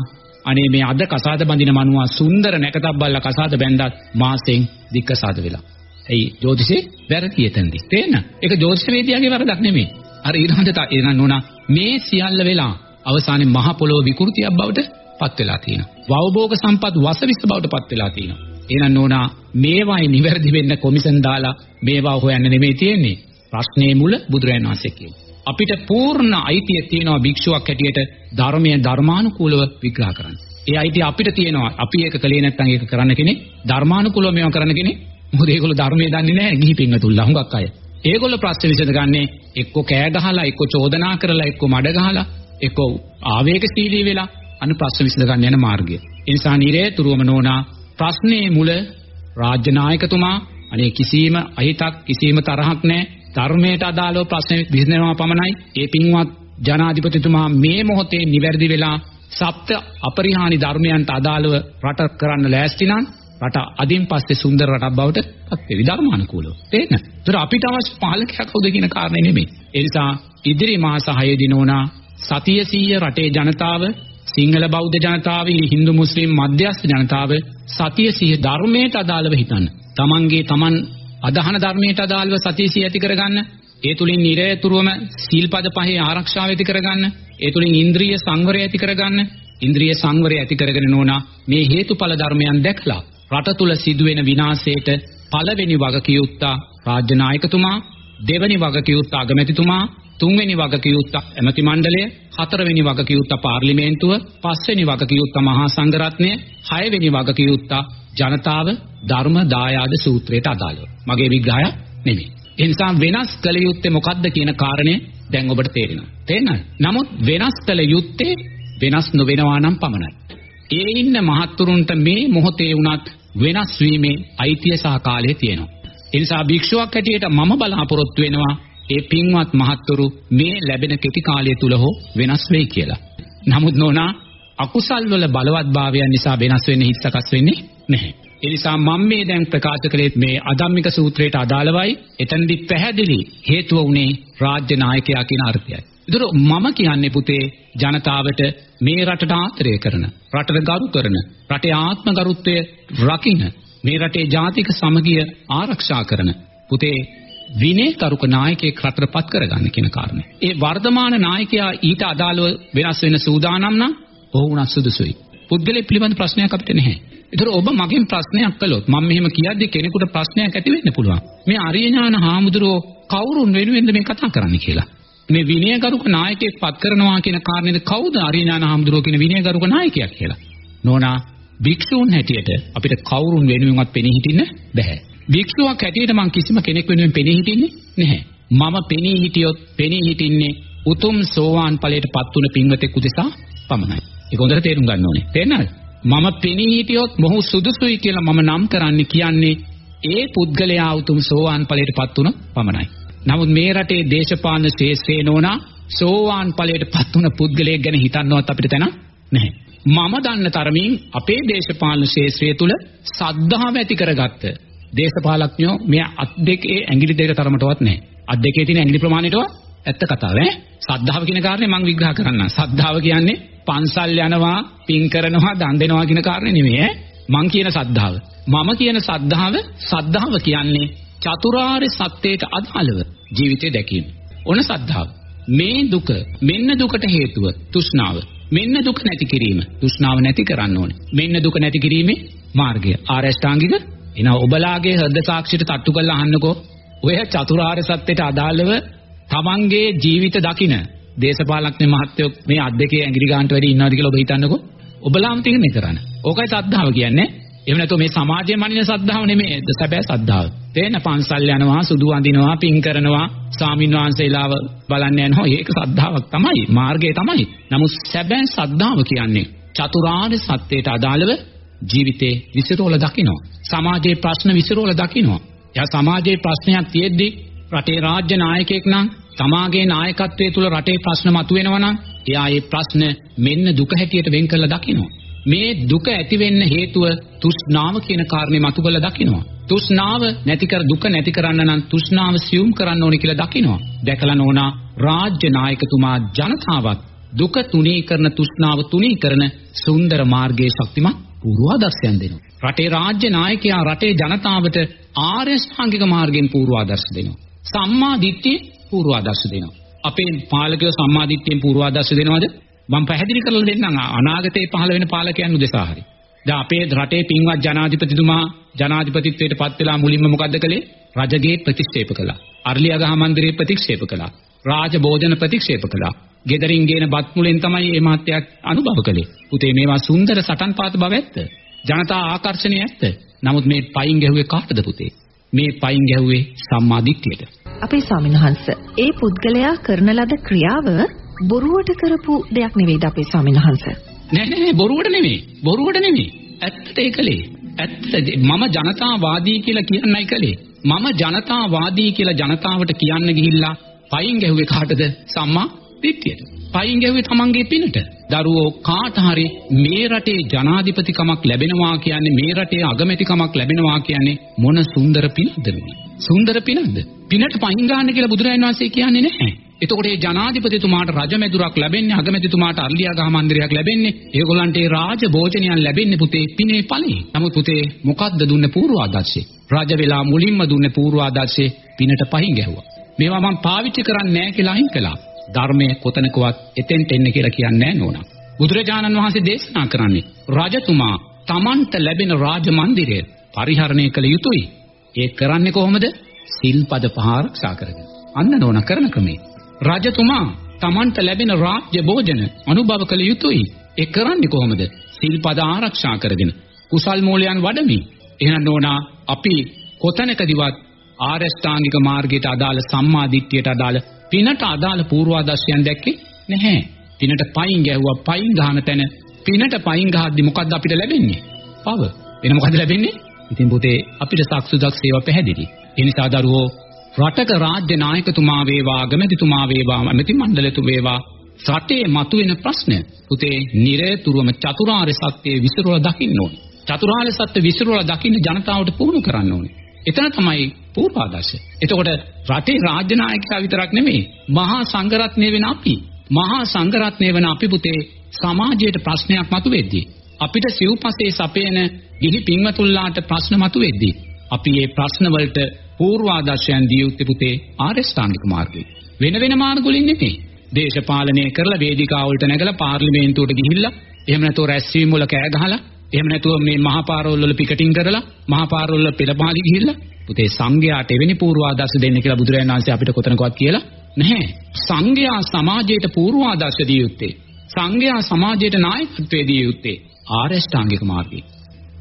අනේ මේ අද කසාද බඳින මනුවා සුන්දර නැකතක් බල්ලා කසාද බැන්දත් මාසෙන් දික්කසාද වෙලා. ඇයි ජෝතිෂේ වැරදි එතනදි. තේන්න. ඒක ජෝතිෂ වේදියාගේ වරදක් නෙමෙයි. අර ඊළඟට ඊළඟ නෝනා මේ සියල්ල වෙලා අවසානයේ මහ පොළොව විකෘතියක් බවට පත් වෙලා තියෙනවා. වවභෝග සම්පත් වසවිස්ස බවට පත් වෙලා තියෙනවා. එහෙනම් නෝනා මේවායි නිවැරදි වෙන්න කොමිෂන් දාලා මේවා හොයන්න නෙමෙයි තියෙන්නේ. ප්‍රශ්නේ මුල බුදුරජාණන් වහන්සේ කියනවා. අපිට පූර්ණ අයිතිය තියෙනවා භික්ෂුවක් හැටියට ධර්මයේ ධර්මානුකූලව විග්‍රහ කරන්න. ඒ අයිතිය අපිට තියෙනවා. අපි ඒක කලේ නැත්නම් ඒක කරන්න කෙනෙක් ධර්මානුකූලව මේවා කරන්න කෙනෙක්. මොකද ඒගොල්ලෝ ධර්මයේ දන්නේ නැහැ ගිහි පින්වතුන්ලා හුඟක් අය. ඒගොල්ලෝ ප්‍රශ්න විසඳගන්නේ එක්ක කෑ ගහලා එක්ක චෝදනා කරලා එක්ක මඩ ගහලා එක්ක ආවේගශීලී වෙලා අනු ප්‍රශ්න විසඳගන්න යන මාර්ගය. ඒ නිසා නිරේතුරුවම නෝනා ප්‍රශ්නේ මුල රාජ්‍ය නායකතුමා අනේ කිසිම අහිතක් කිසිම තරහක් නැහැ ධර්මයට අදාළව ප්‍රශ්න විසඳනවා පමණයි. ඒ පින්වත් ජනාධිපතිතුමා මේ මොහොතේ නිවැරදි වෙලා සප්ත අපරිහානි ධර්මයන්ට අදාළව රට කරන්න ලෑස්ති නම් රට අදින් පස්සේ සුන්දර රටක් බවට පත් වෙවි ධර්මානුකූලව. තේන්න. ඒතර අපිට අවශ්‍ය පාලකයා කවුද කියන කාරණේ නෙමෙයි. ඒ නිසා ඉදිරි මාස හය දිනෝනා සතිය සීය රටේ ජනතාව සිංහල බෞද්ධ ජනතාව හින්දු මුස්ලිම් මධ්‍යස්ථ ජනතාව සතිය සිහිය ධර්මයට අදාළව හිතන්න. තමන්ගේ තමන් අදහන ධර්මයට අදාළව සතිය සිහිය ඇති කරගන්න. ඒ තුලින් නිරයතුරුවම සීල්පද පහේ ආරක්ෂාව ඇති කරගන්න. ඒ තුලින් ඉන්ද්‍රිය සංවරය ඇති කරගන්න. ඉන්ද්‍රිය සංවරය ඇති කරගෙන නෝනා මේ හේතුඵල ධර්මයන් දැකලා රට තුල සිදුවෙන විනාශයට පළවෙනි වගකියුත්තා රාජ්‍ය නායකතුමා, දෙවෙනි වගකියුත්තා අගමැතිතුමා, තුන්වෙනි වගකියුත්තා ඇමති මණ්ඩලය, හතරවෙනි වගකියුත්තා පාර්ලිමේන්තුව, පස්වෙනි වගකියුත්තා මහා සංඝරත්නය, හයවෙනි වගකියුත්තා ජනතාව ධර්ම දායාද සූත්‍රයට අදාළව. මගේ විග්‍රහය නෙමෙයි. ඒ නිසා වෙනස් කළ යුත්තේ මොකද්ද කියන කාරණේ දැන් ඔබට තේරෙනවා. තේරෙනවද? නමුත් වෙනස් කළ යුත්තේ වෙනස් නොවෙනවා නම් පමණයි. ඒ ඉන්න මහත්තුරුන්ට මේ මොහොතේ වුණත් වෙනස් වීමේ අයිතිය සහ කාලය තියෙනවා. ඒ නිසා භික්ෂුවක් හැටියට මම බලාපොරොත්තු වෙනවා ඒ පින්වත් මහත්තුරු මේ ලැබෙන කෙටි කාලය තුල හෝ වෙනස් වෙයි කියලා. නමුත් නෝනා අකුසල් වල බලවත්භාවය නිසා වෙනස් වෙන්නේ හිත් සකස් වෙන්නේ නැහැ. ඒ නිසා මම මේ දැන් ප්‍රකාශ කළේ මේ අධම්මික සූත්‍රයට අදාළවයි. එතනදි පැහැදිලි හේතුව උනේ රාජ්‍ය නායකයා කියන අර්ථයයි. ඒතර මම කියන්නේ පුතේ ජනතාවට මේ රටට ආදරය කරන, රටට ගරු කරන, රටේ ආත්ම ගරුත්වය රකින්න, මේ රටේ ජාතික සමගිය ආරක්ෂා කරන පුතේ විනය කරුක නායකයෙක් රටට පත් කරගන්න කියන කාරණේ. ඒ වර්තමාන නායකයා ඊට අදාළව වෙනස් වෙන සූදානම් නම් ඔහු උනත් සුදුසුයි. පුද්ගලයෙක් පිළිබඳ ප්‍රශ්නයක් අපිට නැහැ. ඒතර ඔබ මගෙන් ප්‍රශ්නයක් කළොත් මම මෙහෙම කියද්දී කෙනෙකුට ප්‍රශ්නයක් ඇති වෙන්න පුළුවන්. මේ ආර්ය ඥාන හාමුදුරුවෝ කවුරුන් වෙනුවෙන්ද මේ කතා කරන්නේ කියලා. මේ විනය කරුක නායකයෙක් පත් කරනවා කියන කාරණේද කවුද ආර්ය ඥාන හාමුදුරුවෝ කියන විනය කරුක නායකයා කියලා. නෝනා භික්ෂුන් හැටියට අපිට කවුරුන් වෙනුවෙන්වත් පෙනී හිටින්න බෑ. වික්ෂුවක් හැටියට මං කිසිම කෙනෙක් වෙනුවෙන් පෙනී හිටින්නේ නැහැ. මම පෙනී හිටියොත් පෙනී හිටින්නේ උතුම් සෝවාන් ඵලයට පත් වුණ පින්වතෙකු උදෙසා පමණයි. ඒක හොඳට තේරුම් ගන්න ඕනේ. තේරෙනවද? මම පෙනී හිටියොත් මොහු සුදුසුයි කියලා මම නම් කරන්නේ කියන්නේ ඒ පුද්ගලයා උතුම් සෝවාන් ඵලයට පත් වුණ පමණයි. නමුත් මේ රටේ දේශපාලන ශාස්ත්‍රයේ නෝනා සෝවාන් ඵලයට පත් වුණ පුද්ගලයෙක් ගැන හිතන්නවත් අපිට තැන නැහැ. මම දන්න තරමින් අපේ දේශපාලන ශාස්ත්‍රය තුල සද්ධාව ඇති කරගත්ත දේශපාලඥයෝ මේ අත් දෙකේ ඇඟිලි දෙක තරමටවත් නැහැ. අත් දෙකේ තියෙන ඇඟිලි ප්‍රමාණයටවත් ඇත්ත කතාව ඈ. සද්ධාව කියන කාරණේ මම විග්‍රහ කරන්නම්. සද්ධාව කියන්නේ පන්සල් යනවා, පින් කරනවා, දන් දෙනවා කියන කාරණේ නෙමෙයි ඈ. මං කියන සද්ධාව. මම කියන සද්ධාව, සද්ධාව කියන්නේ චතුරාර්ය සත්‍යයට අදාළව ජීවිතය දැකීම. ඕන සද්ධාව. මේ දුක, මෙන්න දුකට හේතුව තෘෂ්ණාව. මෙන්න දුක නැති කිරීම. තෘෂ්ණාව නැති කරන්න ඕනේ. මෙන්න දුක නැති කිරීමේ මාර්ගය. ආර්ය අෂ්ටාංගික එනවා. ඔබලාගේ හෘද සාක්ෂියට තට්ටු කරලා අහන්නකෝ. ඔය චතුරාර්ය සත්‍යයට අදාළව තමන්ගේ ජීවිත දකින දේශපාලඥ මහත්තයෝ මේ අත් දෙකේ ඇඟිලි ගන්නට වැඩි ඉන්නවද කියලා ඔබ හිතන්නකෝ. ඔබලාම තියෙන්නේ කරන්නේ. ඕකයි සද්ධාව කියන්නේ. එහෙම නැත්නම් මේ සමාජයේ මනින සද්ධාව නෙමෙයි. සැබෑ සද්ධාව. තේන්න පන්සල් යනවා, සුදු අඳිනවා, පින් කරනවා, ස්වාමින් වහන්සේලාව බලන්න යනවා. ඒක සද්ධාවක් තමයි. මාර්ගය තමයි. නමුත් සැබෑ සද්ධාව කියන්නේ චතුරාර්ය සත්‍යයට අදාළව ජීවිතේ විසිරෝල දකිනවා. සමාජයේ ප්‍රශ්න විසිරෝල දකිනවා. එයා සමාජයේ ප්‍රශ්නයක් තියෙද්දී රටේ රාජ්‍ය නායකයෙක් නම් තමාගේ නායකත්වයේ තුල රටේ ප්‍රශ්න මතුවෙනවා නම් එයා ඒ ප්‍රශ්න මෙන්න දුක හැටියට වෙන් කරලා දකිනවා. මේ දුක ඇති වෙන්න හේතුව තෘෂ්ණාව කියන කාරණේ මතුවලා දකිනවා. තෘෂ්ණාව නැති කර දුක නැති කරන්න නම් තෘෂ්ණාව සියුම් කරන්න ඕනේ කියලා දකිනවා. දැකලා නෝනා රාජ්‍ය නායකතුමා ජනතාවත් දුක තුනී කරන තෘෂ්ණාව තුනී කරන සුන්දර මාර්ගයේ ශක්තිමත් පූර්වාදර්ශයන් දෙනවා. රටේ රාජ්‍ය නායකයා රටේ ජනතාවට ආර්ය ශ්‍රාංගික මාර්ගයෙන් පූර්වාදර්ශ දෙනවා. සම්මා දිට්ඨිය පූර්වාදර්ශ දෙනවා. අපේ පාලකයෝ සම්මා දිට්ඨියෙන් පූර්වාදර්ශ දෙනවද? මම පැහැදිලි කරලා දෙන්නම් අනාගතයේ පහළ වෙන පාලකයන් උදෙසා හරි. දැන් අපේ රටේ පින්වත් ජනාධිපතිතුමා ජනාධිපතිත්වයට පත් වෙලා මුලින්ම මොකද්ද කළේ? රජගේ ප්‍රතික්ෂේප කළා. අර්ලියගහ මන්දිරේ ප්‍රතික්ෂේප කළා. රාජභෝජන ප්‍රතික්ෂේප කළා. ගෙදරින් ගේන බත් මුලෙන් තමයි මේ මාත්‍යක් අනුභව කළේ. පුතේ මේවා සුන්දර සටන්පාත බව ඇත්ත. ජනතා ආකර්ෂණය ඇත්ත. නමුත් මේ පයින් ගැහුවේ කාටද පුතේ? මේ පයින් ගැහුවේ සම්මා දිට්ඨියට. අපේ ස්වාමීන් වහන්සේ ඒ පුද්ගලයා කරන ලද ක්‍රියාව බොරුවට කරපු දෙයක් නෙවෙයිද අපේ ස්වාමීන් වහන්සේ? නෑ නෑ බොරුවට නෙවෙයි. බොරුවට නෙවෙයි. ඇත්තට ඒකලේ. ඇත්ත මම ජනතාවාදී කියලා කියන්නයි කලේ. මම ජනතාවාදී කියලා ජනතාවට කියන්න ගිහිල්ලා පයින් ගැහුවේ කාටද? සම්මා දිට්ඨියට. පයින් ගැහුවේ තමන්ගේ පිනට. දරුවෝ කාට හරි මේ රටේ ජනාධිපතිකමක් ලැබෙනවා කියන්නේ මේ රටේ අගමැතිකමක් ලැබෙනවා කියන්නේ මොන සුන්දර පිනද මේ? සුන්දර පිනද? පිනට පයින් ගන්න කියලා බුදුරජාණන් වහන්සේ කියන්නේ නැහැ. එතකොට මේ ජනාධිපතිතුමාට රජමැදුරක් ලැබෙන්නේ අගමැතිතුමාට අර්ලියගහ මන්දිරයක් ලැබෙන්නේ ඒගොල්ලන්ට ඒ රාජ භෝජනයක් ලැබෙන්නේ පුතේ පිනේ ඵලෙයි. නමුත් පුතේ මොකද්ද දුන්නේ පූර්වාදර්ශේ? රජ වෙලා මුලින්ම දුන්නේ පූර්වාදර්ශේ පිනට පහින් ගැහුවා. මේවා මම පාවිච්චි කරන්නේ නැහැ කියලා අහිං කළා. ධර්මයේ කොතනකවත් එතෙන්ට එන්න කියලා කියන්නේ නැහැ නෝනා. බුදුරජාණන් වහන්සේ දේශනා කරන්නේ රජතුමා Tamanට ලැබෙන රාජ මන්දිරය පරිහරණය කළ යුතුයි. ඒ කරන්නේ කොහොමද? සිල්පද පහ ආරක්ෂා කරගෙන. අන්න නෝනා කරන ක්‍රමය. රජතුමා Tamanට ලැබෙන රාජ්‍ය භෝජන අනුභව කළ යුතුයි. ඒ කරන්නේ කොහොමද? සිල්පද ආරක්ෂා කරගෙන කුසල් මූලයන් වඩමි. එහෙනම් නෝනා අපි කොතැනකදීවත් ආර්ය ශ්‍රාංගික මාර්ගයට අදාළ සම්මා දිට්ඨියට අදාළ පිනට අදාළ පූර්වාදර්ශයන් දැක්කේ නැහැ. පිනට පයින් ගැහුවා පයින් ගහන තැන පිනට පයින් ගහද්දි මොකද්ද අපිට ලැබෙන්නේ? පව. වෙන මොකද්ද ලැබෙන්නේ? ඉතින් පුතේ අපිට සාක්ෂුදක් සේවා පැහැදිලි. ඒ නිසා දරුවෝ රටක රාජ්‍ය නායකතුමා වේවා අගමැතිතුමා වේවා ඇමති මණ්ඩලතුමා වේවා රටේ මතුවෙන ප්‍රශ්න පුතේ නිරතුරුවම චතුරාර්ය සත්‍ය විසිරලා දකින්න ඕනේ. චතුරාර්ය සත්‍ය විසිරලා දකින්න ජනතාවට පුහුණු කරන්න ඕනේ. එතන තමයි පූර්වාදර්ශය. එතකොට රටේ රාජ්‍ය නායකයා විතරක් නෙමෙයි මහා සංඝරත්නය වෙන අපි මහා සංඝරත්නය වෙන අපි පුතේ සමාජයේ ප්‍රශ්නයක් මතුවෙද්දී අපිට සිව්පසේ සපයන ගිහි පින්වතුන්ලාට ප්‍රශ්න මතුවෙද්දී අපි මේ ප්‍රශ්න වලට පූර්වාදර්ශයන් දිය යුත්තේ පුතේ ආර්ය ශ්‍රාංගික මාර්ගයේ වෙන වෙන මාර්ග වලින් නෙමෙයි. දේශපාලනය කරලා වේදිකාව වලට නැගලා පාර්ලිමේන්තුවට ගිහිල්ලා එහෙම නැතුව රැස්වීම් වල කෑ ගහලා එහෙම නැතුව මේ මහා පාරවල් වල පිකටින් කරලා මහා පාරවල් වල පෙළපාලි ගිහිල්ලා පුතේ සංඝයාට එවැනි පූර්වාදර්ශ දෙන්න කියලා බුදුරජාණන් වහන්සේ අපිට කොතනකවත් කියලා නැහැ. සංඝයා සමාජයට පූර්වාදර්ශ දිය යුත්තේ සංඝයා සමාජයට නායකත්වයේ දිය යුත්තේ ආර්ය ශ්‍රාංගික මාර්ගයේ.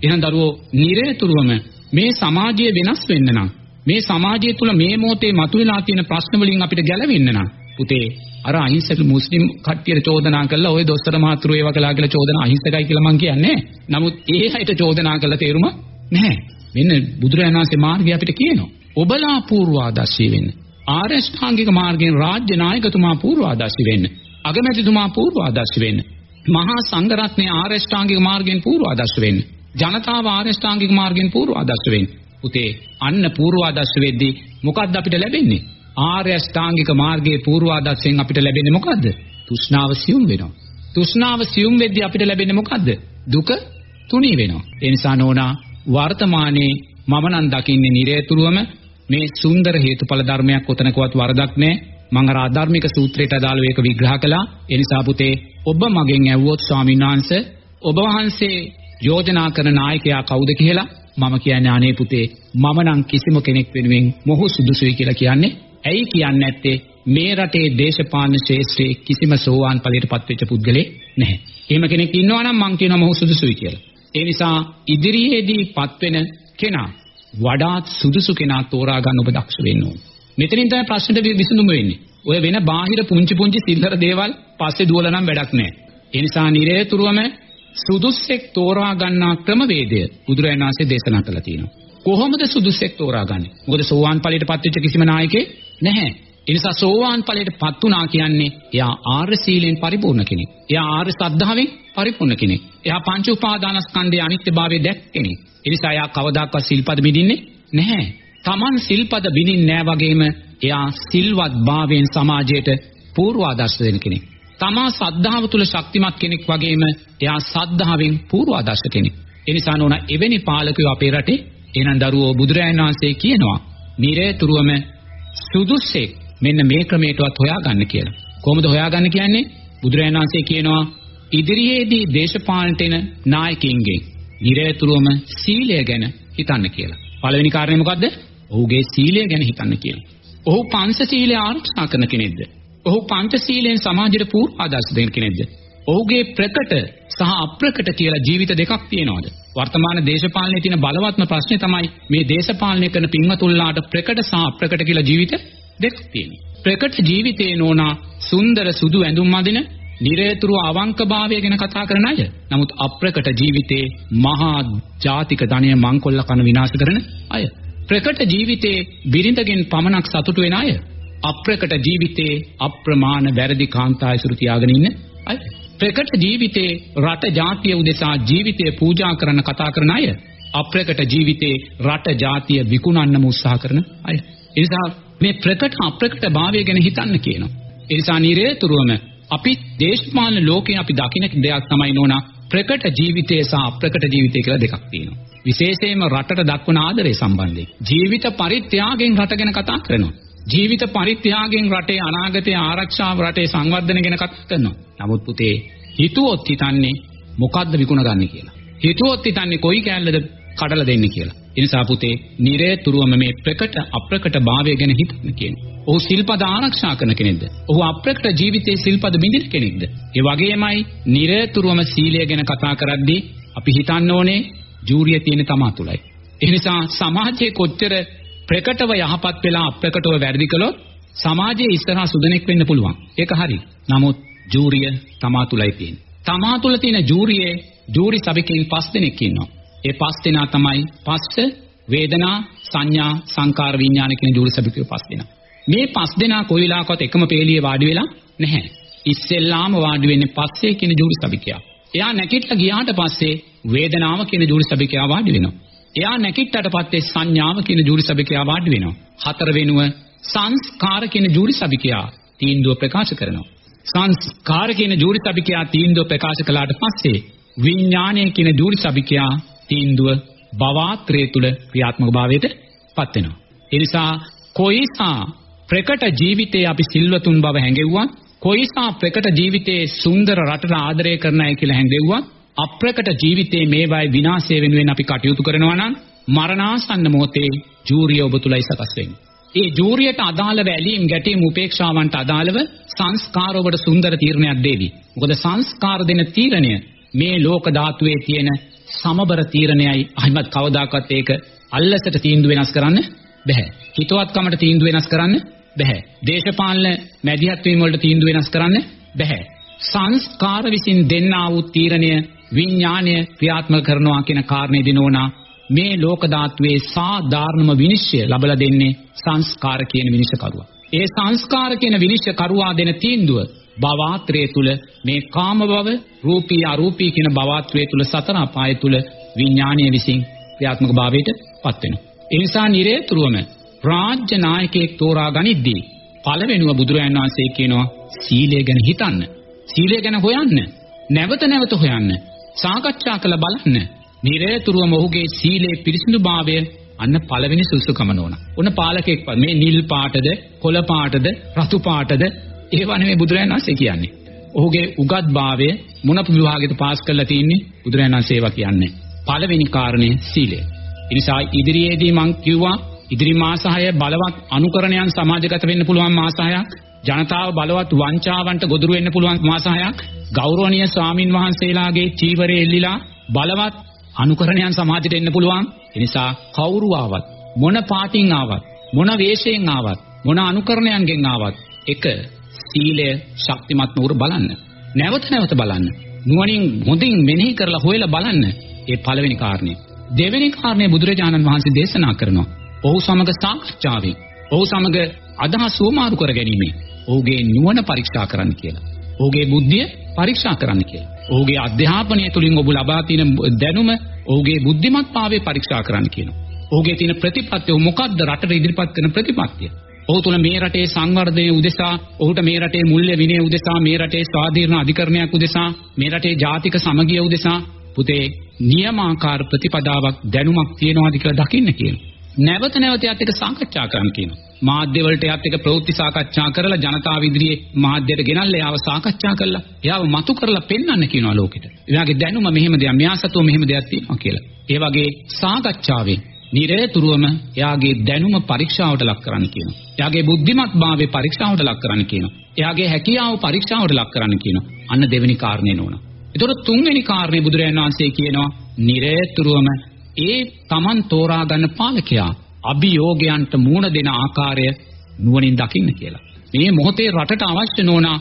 එහෙනම් දරුවෝ නිරතුරුවම මේ සමාජය වෙනස් වෙන්න නම් මේ සමාජය තුල මේ මොහොතේ මතුවලා තියෙන ප්‍රශ්න වලින් අපිට ගැලවෙන්න නම් පුතේ අර අහිංසක මුස්ලිම් කට්ටියට චෝදනා කළා ඔය දොස්තර මහතුරු ඒව කළා කියලා චෝදනා අහිංසකයි කියලා මං කියන්නේ. නමුත් ඒ හැට චෝදනා කළ තේරුම නැහැ. මෙන්න බුදුරජාණන් වහන්සේ මාර්ගය අපිට කියනවා. ඔබලා පූර්වාදර්ශී වෙන්න. ආර්ය ශ්‍රාංගික මාර්ගයෙන් රාජ්‍ය නායකතුමා පූර්වාදර්ශී වෙන්න. අගමැතිතුමා පූර්වාදර්ශී වෙන්න. මහා සංඝරත්නය ආර්ය ශ්‍රාංගික මාර්ගයෙන් පූර්වාදර්ශී වෙන්න. ජනතාව ආර්ය ශ්‍රාංගික මාර්ගයෙන් පූර්වාදර්ශ වෙන්න. පුතේ අන්න පූර්වාදර්ශ වෙද්දී මොකද්ද අපිට ලැබෙන්නේ? ආර්ය ශ්‍රාංගික මාර්ගයේ පූර්වාදර්ශයෙන් අපිට ලැබෙන්නේ මොකද්ද? තෘෂ්ණාව සියුම් වෙනවා. තෘෂ්ණාව සියුම් වෙද්දී අපිට ලැබෙන්නේ මොකද්ද? දුක තුනී වෙනවා. ඒ නිසා නෝනා වර්තමානයේ මම නම් දකින්නේ නිරේතුරුවම මේ සුන්දර හේතුඵල ධර්මයක් ඔතනකවත් වරදක් නැහැ. මම අර ආධර්මික සූත්‍රයට අදාළව ඒක විග්‍රහ කළා. ඒ නිසා පුතේ ඔබ මගෙන් ඇහුවොත් ස්වාමීන් වහන්සේ ඔබ වහන්සේ යෝජනා කරන නායකයා කවුද කියලා මම කියන්නේ අනේ පුතේ මම නම් කිසිම කෙනෙක් වෙනුවෙන් මොහු සුදුසුයි කියලා කියන්නේ. ඇයි කියන්නේ නැත්තේ? මේ රටේ දේශපාලන ශාස්ත්‍රයේ කිසිම සෝවාන් ඵලයටපත් වෙච්ච පුද්ගලෙක් නැහැ. එහෙම කෙනෙක් ඉන්නවා නම් මම කියනවා මොහු සුදුසුයි කියලා. ඒ නිසා ඉදිරියේදී පත්වෙන කෙනා වඩාත් සුදුසු කෙනා තෝරා ගන්න ඔබ දක්ෂ වෙන්න ඕනේ. මෙතනින් තමයි ප්‍රශ්නෙට විසඳුම වෙන්නේ. ඔය වෙන බාහිර පුංචි පුංචි සිල්හර දේවල් පස්සේ දුවලා නම් වැඩක් නැහැ. ඒ නිසා නිරේතුරුවම සුදුස්සෙක් තෝරා ගන්නා ක්‍රමවේදය බුදුරජාණන් වහන්සේ දේශනා කළා තියෙනවා. කොහොමද සුදුස්සෙක් තෝරාගන්නේ? මොකද සෝවාන් ඵලයටපත් වෙච්ච කිසිම නායකයෙක් නැහැ. ඒ නිසා සෝවාන් ඵලයට පත් වුණා කියන්නේ එයා ආර්ය සීලෙන් පරිපූර්ණ කෙනෙක්. එයා ආර්ය සද්ධාවෙන් පරිපූර්ණ කෙනෙක්. එයා පංච උපාදානස්කන්ධයේ අනිත්‍යභාවය දැක්ක කෙනෙක්. ඒ නිසා එයා කවදාකවත් සිල්පද බිඳින්නේ නැහැ. Taman සිල්පද බිඳින්නේ නැහැ වගේම එයා සිල්වත් භාවයෙන් සමාජයට පූර්වාදර්ශ දෙන කෙනෙක්. තමා සද්ධාව තුල ශක්තිමත් කෙනෙක් වගේම එයා සද්ධාවෙන් පූර්වාදර්ශ කෙනෙක්. ඒ නිසා නෝනා එවැනි පාලකයෝ අපේ රටේ එනන් දරුවෝ බුදුරජාණන් වහන්සේ කියනවා නිරේතුරුවම සුදුස්සෙක් මෙන්න මේ ක්‍රමයටවත් හොයාගන්න කියලා. කොහොමද හොයාගන්න කියන්නේ? බුදුරජාණන් වහන්සේ කියනවා ඉදිරියේදී දේශපාලනට එන නායකින්ගෙන් නිරේතුරුවම සීලය ගැන හිතන්න කියලා. පළවෙනි කාරණේ මොකද්ද? ඔහුගේ සීලය ගැන හිතන්න කියලා. ඔහු පංචශීලය ආරක්ෂා කරන කෙනෙක්ද? ඔහු පංචශීලයෙන් සමාජයට පූර්වාදර්ශ දෙන කෙනෙක්ද? ඔහුගේ ප්‍රකට සහ අප්‍රකට කියලා ජීවිත දෙකක් තියෙනවද? වර්තමාන දේශපාලනයේ තියෙන බලවත්ම ප්‍රශ්නේ තමයි මේ දේශපාලනය කරන පින්වතුන්ලාට ප්‍රකට සහ අප්‍රකට කියලා ජීවිත දෙකක් තියෙනවා. ප්‍රකට ජීවිතේ නෝනා සුන්දර සුදු ඇඳුම් අඳින, නිරේතුරු අවංකභාවය ගැන කතා කරන අය. නමුත් අප්‍රකට ජීවිතේ මහා ජාතික ධනය මංකොල්ල කන විනාශ කරන අය. ප්‍රකට ජීවිතේ බිරිඳගෙන් පමණක් සතුටු වෙන අය. අප්‍රකට ජීවිතේ අප්‍රමාණ වැරදි කාන්තාය සුරු තියාගෙන ඉන්න අය. ප්‍රකට ජීවිතේ රට ජාතිය උදෙසා ජීවිතය පූජා කරන කතා කරන අය. අප්‍රකට ජීවිතේ රට ජාතිය විකුණන්නම උත්සාහ කරන අය. ඒ නිසා මේ ප්‍රකට අප්‍රකට භාවය ගැන හිතන්න කියනවා. ඒ නිසා නිරේතුරුවම අපි දේශපාලන ලෝකේ අපි දකින්න දෙයක් තමයි නෝනා ප්‍රකට ජීවිතය සහ අප්‍රකට ජීවිතය කියලා දෙකක් තියෙනවා. විශේෂයෙන්ම රටට දක්වන ආදරය සම්බන්ධයෙන් ජීවිත පරිත්‍යාගයෙන් රට ගැන කතා කරනවා. ජීවිත පරිත්‍යාගයෙන් රටේ අනාගතය ආරක්ෂාව රටේ සංවර්ධනය ගැන කතා කරනවා. නමුත් පුතේ හිතුවොත් හිතන්නේ මොකද්ද විකුණ ගන්න කියලා. හිතුවොත් හිතන්නේ කොයි කැලලද කඩලා දෙන්නේ කියලා. ඒ නිසා පුතේ නිරේතුරුවම මේ ප්‍රකට අප්‍රකට භාවය ගැන හිතන්න කියන්නේ. ඔහු සිල්පද ආරක්ෂා කරන කෙනෙක්ද? ඔහු අප්‍රකට ජීවිතයේ සිල්පද බිඳින කෙනෙක්ද? ඒ වගේමයි නිරේතුරුවම සීලය ගැන කතා කරද්දී අපි හිතන්න ඕනේ ජූරිය තියෙන තමා තුලයි. ඒ නිසා සමාජයේ කොච්චර ප්‍රකටව යහපත් වෙලා අප්‍රකටව වැරදි කළොත් සමාජයේ ඉස්සරහා සුදෙනෙක් වෙන්න පුළුවන්. ඒක හරි. නමුත් ජූරිය තමා තුලයි තියෙන්නේ. තමා තුල තියෙන ජූරියේ ජූරි සභිකයින් පස් දෙනෙක් ඉන්නවා. ඒ පස් දෙනා තමයි පස්ස වේදනා සංඥා සංකාර විඥාන කියන ජූරි සභිකයෝ පස් දෙනා. මේ පස් දෙනා කොයි වෙලාවකවත් එකම පේළියේ වාඩි වෙලා නැහැ. ඉස්සෙල්ලාම වාඩි වෙන්නේ පස්සේ කියන ජූරි සභිකයා. එයා නැගිටලා ගියාට පස්සේ වේදනාව කියන ජූරි සභිකයා වාඩි වෙනවා. එයා නැකිටට පස්සේ සංඥාව කියන ජූරි සභිකයා වාඩි වෙනවා. හතර වෙනුව සංස්කාර කියන ජූරි සභිකයා තීන්දුව ප්‍රකාශ කරනවා. සංස්කාර කියන ජූරි සභිකයා තීන්දුව ප්‍රකාශ කළාට පස්සේ විඥානය කියන ජූරි සභිකයා තීන්දුව භවත්‍රය තුල ක්‍රියාත්මක භාවයට පත් වෙනවා. ඒ නිසා කොයිසා ප්‍රකට ජීවිතේ අපි සිල්වතුන් බව හැඟෙව්වා, කොයිසා ප්‍රකට ජීවිතේ සුන්දර රටට ආදරය කරන අය කියලා හැඟෙව්වා, අප්‍රකට ජීවිතයේ මේවායි විනාශය වෙනුවෙන් අපි කටයුතු කරනවා නම් මරණාසන්න මොහොතේ ජූරිය ඔබ තුලයි සකස් වෙන්නේ. ඒ ජූරියට අදාළව ඇලීම් ගැටීම් උපේක්ෂාවන්ට අදාළව සංස්කාර ඔබට සුන්දර තීරණයක් දෙවි. මොකද සංස්කාර දෙන තීරණය මේ ලෝක ධාතුවේ තියෙන සමබර තීරණයයි. අහිමත් කවදාකවත් ඒක අල්ලසට තීන්දුව වෙනස් කරන්න බෑ. හිතවත්කමට තීන්දුව වෙනස් කරන්න බෑ. දේශපාලන මැදිහත් වීම වලට තීන්දුව වෙනස් කරන්න බෑ. සංස්කාර විසින් දෙන්නා වූ තීරණය විඥාණය ක්‍රියාත්මක කරනවා කියන කාරණේ දිනෝනා මේ ලෝක ධාතුවේ සාධාරණම විනිශ්චය ලබලා දෙන්නේ සංස්කාර කියන විනිශ්චයකරුවා. ඒ සංස්කාර කියන විනිශ්චයකරුවා දෙන තීන්දුව භවත්‍රය තුල මේ කාම භව, රූපී අරූපී කියන භවත්‍රය තුල සතර අපාය තුල විඥාණය විසින් ක්‍රියාත්මක භාවයට පත් වෙනවා. ඒ නිසා නිරේතුරුවම රාජ්‍ය නායකයෙක් තෝරා ගනිද්දී පළවෙනිව බුදුරජාණන් වහන්සේ කියනවා සීලය ගැන හිතන්න. සීලය ගැන හොයන්න. නැවත නැවත හොයන්න. සාකච්ඡා කළ බලන්න. නිරේතුරුවම ඔහුගේ සීලේ පිරිසිදු භාවය අන්න පළවෙනි සුසුකම නෝන. ඔන්න පාලකෙක් මේ නිල් පාටද, කොළ පාටද, රතු පාටද ඒවා නෙමෙයි බුදුරජාණන් වහන්සේ කියන්නේ. ඔහුගේ උගත් භාවය මොන විභාගයට පාස් කරලා තින්නේ බුදුරජාණන් වහන්සේ ඒවා කියන්නේ. පළවෙනි කාරණේ සීලය. ඒ නිසා ඉදිරියේදී මං කිව්වා ඉදිරි මාස හය බලවත් අනුකරණයන් සමාජගත වෙන්න පුළුවන් මාස හයක්. ජනතාව බලවත් වංචාවන්ට ගොදුරු වෙන්න පුළුවන් මාස හයක්. ගෞරවනීය ස්වාමින් වහන්සේලාගේ චීවරය එල්ලිලා බලවත් අනුකරණයන් සමාජයට එන්න පුළුවන්. ඒ නිසා කවුරු ආවත්, මොන පාටින් ආවත්, මොන වේශයෙන් ආවත්, මොන අනුකරණයන්ගෙන් ආවත් එක සීලය ශක්තිමත් නූර බලන්න. නැවත නැවත බලන්න. නුවණින් හොඳින් මෙනෙහි කරලා හොයලා බලන්න. ඒ පළවෙනි කාරණේ. දෙවෙනි කාරණේ බුදුරජාණන් වහන්සේ දේශනා කරනවා. ඔහු සමග සාකච්ඡාවෙන් ඔහු සමග අදහස් හුවමාරු කර ගැනීම, ඔහුගේ නුවණ පරීක්ෂා කරන්න කියලා. ඔහුගේ බුද්ධිය පරීක්ෂා කරන්න කියලා. ඔහුගේ අධ්‍යාපනය තුළින් ඔබ ලබා තියෙන දැනුම, ඔහුගේ බුද්ධිමත්භාවය පරීක්ෂා කරන්න කියනවා. ඔහුගේ තියෙන ප්‍රතිපත්තිය මොකද්ද? රටට ඉදිරිපත් කරන ප්‍රතිපත්තිය. ඔහු තුළ මේ රටේ සංවර්ධනය උදෙසා, ඔහුට මේ රටේ මුල්‍ය විනය උදෙසා, මේ රටේ ස්වාධීන අධිකරණයක් උදෙසා, මේ රටේ ජාතික සමගිය උදෙසා පුතේ නියමාකාර ප්‍රතිපදාවක් දැනුමක් තියෙනවාද කියලා දකින්න කියනවා. නැවත නැවත යත් එක සාකච්ඡා කරන්න කියනවා. මාධ්‍ය වලට යත් එක ප්‍රවෘත්ති සාකච්ඡා කරලා ජනතාව ඉදිරියේ මාධ්‍යයට ගෙනල්ලා යාව සාකච්ඡා කරලා යාව මතු කරලා පෙන්වන්න කියනවා ලෝකෙට. එයාගේ දැනුම මෙහෙම දෙයක්, මෙයා සතුව මෙහෙම දෙයක් තියෙනවා කියලා. ඒ වගේ සාකච්ඡාවෙන් නිරතුරුවම එයාගේ දැනුම පරීක්ෂාවට ලක් කරන්න කියනවා. එයාගේ බුද්ධිමත්භාවය පරීක්ෂාවට ලක් කරන්න කියනවා. එයාගේ හැකියාව පරීක්ෂාවට ලක් කරන්න කියනවා. අන්න දෙවෙනි කාරණේ නෝනා. ඒතර තුන්වෙනි කාරණේ බුදුරජාණන් වහන්සේ කියනවා නිරතුරුවම ඒ තමන් තෝරා ගන්න පාලකයා අභියෝගයන්ට මුහුණ දෙන ආකාරය නුවණින් දකින්න කියලා. මේ මොහොතේ රටට අවශ්‍ය නෝනා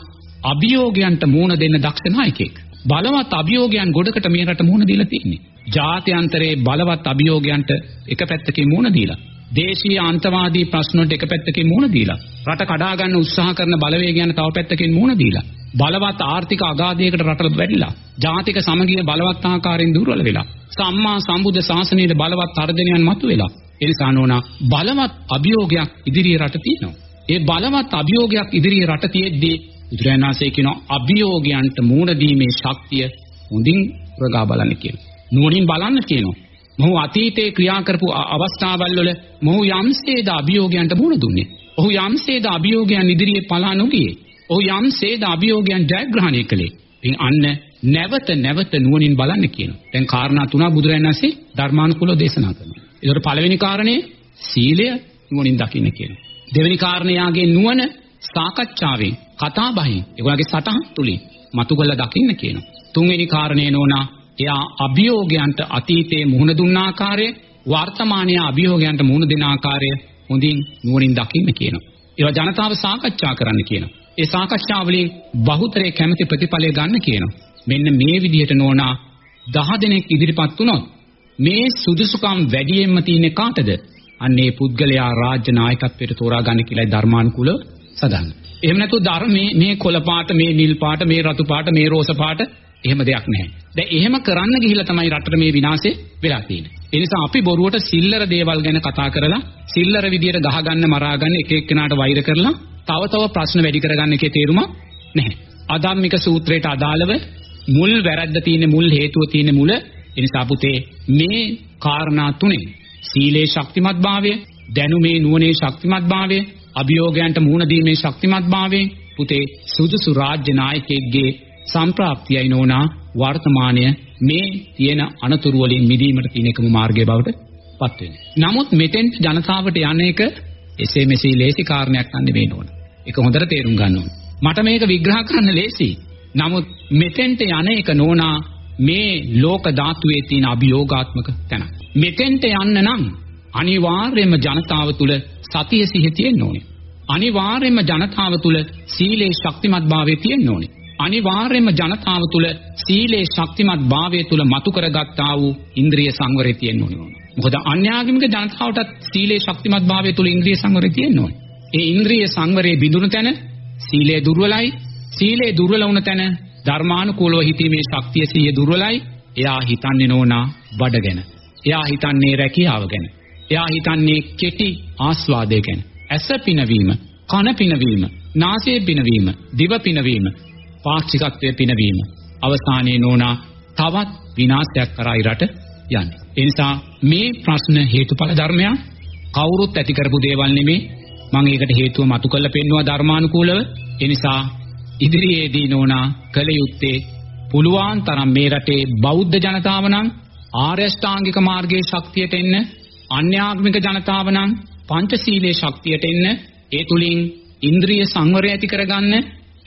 අභියෝගයන්ට මුහුණ දෙන්න දක්ෂ නායකයෙක්. බලවත් අභියෝගයන් ගොඩකට මේ රට මුහුණ දීලා තියෙන්නේ. ජාත්‍යන්තරයේ බලවත් අභියෝගයන්ට එක පැත්තකින් මුහුණ දීලා, දේශීය අන්තවාදී ප්‍රශ්නවලට එක පැත්තකින් මුහුණ දීලා, රට කඩා ගන්න උත්සාහ කරන බලවේගයන් තව පැත්තකින් මුහුණ දීලා, බලවත් ආර්ථික අගාධයකට රට වැටිලා, ජාතික සමගිය බලවත් ආකාරයෙන් දුර්වල වෙලා, සම්මා සම්බුද්ධ ශාසනයේ බලවත් තර්ජනයන් මතුවෙලා, ඒ නිසා නෝනා බලවත් අභියෝගයක් ඉදිරියේ රට තියෙනවා. ඒ බලවත් අභියෝගයක් ඉදිරියේ රට තියෙද්දී බුදුරජාණන්සේ කියනවා අභියෝගයන්ට මුහුණ දීමේ ශක්තිය හොඳින් ප්‍රගා බලන්න කියලා. නුවණින් බලන්න කියනවා. මොහු අතීතේ ක්‍රියා කරපු අවස්ථාවල් වල මොහු යම්සේද අභියෝගයන්ට මුහුණ දුන්නේ, ඔහු යම්සේද අභියෝගයන් ඉදිරියේ පලා නොගියේ, ඔහු යම්සේද අභියෝගයන් ජයග්‍රහණය කළේ. ඉතින් අන්න නැවත නැවත නුවණින් බලන්න කියනවා. දැන් කාරණා තුනක් බුදුරජාණන්සේ ධර්මානුකූලව දේශනා කරනවා. ඒතර පළවෙනි කාරණේ සීලය නුවණින් දකින්න කියනවා. දෙවෙනි කාරණේ යාගේ නුවණ සාකච්ඡාවෙන්, කතා බහින්, ඒගොල්ලගේ සටහන් තුලින් මතු කරලා දකින්න කියනවා. තුන්වෙනි කාරණේ නෝනා එයා අභියෝගයන්ට අතීතයේ මුහුණ දුන්න ආකාරය, වර්තමානයේ අභියෝගයන්ට මුහුණ දෙන ආකාරය හොඳින් නුවණින් දකින්න කියනවා. ඒවා ජනතාව සාකච්ඡා කරන්න කියනවා. ඒ සාකච්ඡා වලින් බහුතරය කැමති ප්‍රතිඵලය ගන්න කියනවා. මෙන්න මේ විදිහට නෝනා දහ දෙනෙක් ඉදිරිපත් වුණොත් මේ සුදුසුකම් වැඩියෙන්ම තියෙන්නේ කාටද? අන්න ඒ පුද්ගලයා රාජ්‍ය නායකත්වයට තෝරා ගන්න කියලායි ධර්මානුකූලව සඳහන්. එහෙම නැතුව ධර්මයේ මේ කොළ පාට, මේ නිල් පාට, මේ රතු පාට, මේ රෝස පාට එහෙම දෙයක් නැහැ. දැන් එහෙම කරන්න ගිහිල්ලා තමයි රටට මේ විනාශේ වෙලා තියෙන්නේ. ඒ නිසා අපි බොරුවට සිල්ලර දේවල් ගැන කතා කරලා, සිල්ලර විදියට ගහ ගන්න, මරා ගන්න, එක එක්කෙනාට වෛර කරලා තව තව ප්‍රශ්න වැඩි කරගන්න එකේ තේරුමක් නැහැ. ආධම්මික සූත්‍රයට අදාළව මුල් වැරද්ද තියෙන මුල් හේතුව තියෙන මුල. ඒ නිසා පුතේ මේ කාරණා තුනේ, සීලේ ශක්තිමත්භාවය, දැනුමේ නුවණේ ශක්තිමත්භාවය, අභියෝගයන්ට මුහුණ දීමේ ශක්තිමත්භාවය, පුතේ සුදුසු රාජ්‍ය නායකයෙක්ගේ සම්ප්‍රාප්තියයි නෝනා වර්තමානයේ මේ තියෙන අනතුරු වලින් මිදීමට තියෙන එකම මාර්ගය බවට පත් වෙන්නේ. නමුත් මෙතෙන් ජනතාවට යන එක එසේ මෙසේ ලේසි කාරණයක් නෙවෙයි නෝනා. ඒක හොඳට තේරුම් ගන්න ඕනේ. මට මේක විග්‍රහ කරන්න ලේසියි. නමුත් මෙතෙන්ට යන එක නෝනා මේ ලෝක ධාතුවේ තියෙන අභියෝගාත්මක තැන. මෙතෙන්ට යන්න නම් අනිවාර්යයෙන්ම ජනතාව තුළ සතිය සිහිය තියෙන්න ඕනේ. අනිවාර්යයෙන්ම ජනතාව තුළ සීලේ ශක්තිමත්භාවය තියෙන්න ඕනේ. අනිවාර්යයෙන්ම ජනතාව තුළ සීලේ ශක්තිමත්භාවය තුළ මතු කරගත්තා වූ ඉන්ද්‍රිය සංවරය තියෙන්න ඕනේ. මොකද අන්‍යාගමික ජනතාවටත් සීලේ ශක්තිමත්භාවය තුළ ඉන්ද්‍රිය සංවරය තියෙන්න ඕනේ. ඒ ඉන්ද්‍රිය සංවරයේ බිඳුණු තැන සීලය දුර්වලයි. සීලේ දුර්වල වුණ තැන ධර්මානුකූලව හිතීමේ ශක්තිය සිය දුර්වලයි. එයා හිතන්නේ නෝනා බඩ ගැන, එයා හිතන්නේ රැකියාව ගැන, එයා හිතන්නේ කෙටි ආස්වාදය ගැන. ඇස පිනවීම, කන පිනවීම, නාසය පිනවීම, දිව පිනවීම, පාක්ෂිකත්වය පිනවීම. අවසානයේ නෝනා තවත් විනාශයක් කරයි රට යන්නේ. ඒ නිසා මේ ප්‍රශ්න හේතුඵල ධර්මයක්, කවුරුත් ඇති කරපු දේවල් නෙමෙයි. මම ඒකට හේතුව මතු කරලා පෙන්නවා ධර්මානුකූලව. ඒ නිසා ඉදිරියේදී නෝනා කළ යුත්තේ පුළුවන් තරම් මේ රටේ බෞද්ධ ජනතාව නම් ආර්ය අෂ්ටාංගික මාර්ගයේ ශක්තියට එන්න, අන්‍යාගමික ජනතාව නම් පංචශීලයේ ශක්තියට එන්න. ඒ තුලින් ඉන්ද්‍රිය සංවරය ඇති කරගන්න.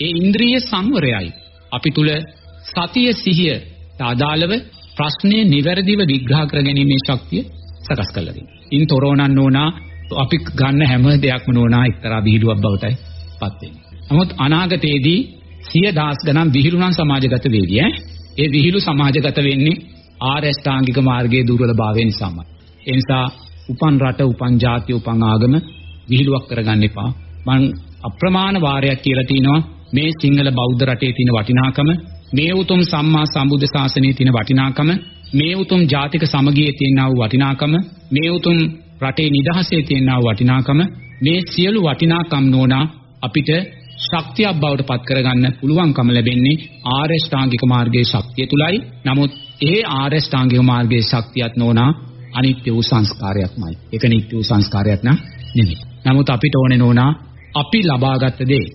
ඒ ඉන්ද්‍රිය සංවරයයි අපි තුල සතිය සිහිය අදාළව ප්‍රශ්නේ නිවැරදිව විග්‍රහ කරගැනීමේ ශක්තිය සකස් කරලා දෙනවා. ඉන් තොරව නම් නෝනා අපි ගන්න හැම දෙයක්ම නෝනා එක්තරා විහිළුවක් බවටයි පත් වෙන්නේ. නමුත් අනාගතයේදී සිය දහස් ගණන් විහිළු නම් සමාජගත වේවි ඈ. ඒ විහිළු සමාජගත වෙන්නේ ආර්ය අෂ්ටාංගික මාර්ගයේ දුර්වලභාවය නිසාමයි. ඒ නිසා උපන් රට, උපන් ජාතිය, උපන් ආගම විහිළුවක් කරගන්න එපා. මම අප්‍රමාණ වාරයක් කියලා තිනවා මේ සිංහල බෞද්ධ රටේ තියෙන වටිනාකම, මේ උතුම් සම්මා සම්බුද්ධ ශාසනයේ තියෙන වටිනාකම, මේ උතුම් ජාතික සමගියේ තියෙනා වූ වටිනාකම, මේ උතුම් රටේ නිදහසේ තියෙනා වූ වටිනාකම, මේ සියලු වටිනාකම් නොනා අපිට ශක්තියක් බවට පත් කරගන්න පුළුවන්කම ලැබෙන්නේ ආර්ය ශ්‍රාංගික මාර්ගයේ ශක්තිය තුලයි. නමුත් ඒ ආර්ය ශ්‍රාංගික මාර්ගයේ ශක්තියත් නොනා අනිත්‍ය වූ සංස්කාරයක්මයි. ඒක නිත්‍ය වූ සංස්කාරයක් නෙමෙයි. නමුත් අපිට ඕනේ නොනා අපි ලබාගත් දේ,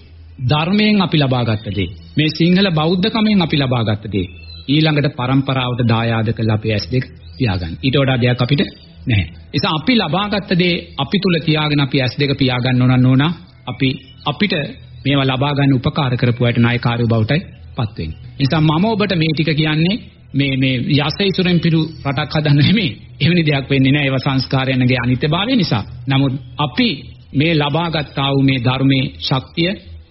ධර්මයෙන් අපි ලබාගත් දේ, මේ සිංහල බෞද්ධකමෙන් අපි ලබාගත් දේ ඊළඟට පරම්පරාවට දායාද කළ අපේ ඇස් දෙක පියාගන්න. ඊට වඩා දෙයක් අපිට නැහැ. එතන අපි ලබාගත් දේ අපි තුල තියාගෙන අපි ඇස් දෙක පියාගන්න ඕන නෝනා අපි අපිට මේවා ලබා ගන්න උපකාර කරපු අයට නායකාරයෝ බවටයි පත් වෙන්නේ. ඒ නිසා මම ඔබට මේ ටික කියන්නේ මේ මේ යසයිසුරෙන් පිටු රටක් හදන්න නෙමෙයි. එවැනි දෙයක් වෙන්නේ නැහැ. ඒවා සංස්කාරයන්ගේ අනිත්‍යභාවය නිසා. නමුත් අපි මේ ලබාගත් ආ වූ මේ ධර්මයේ ශක්තිය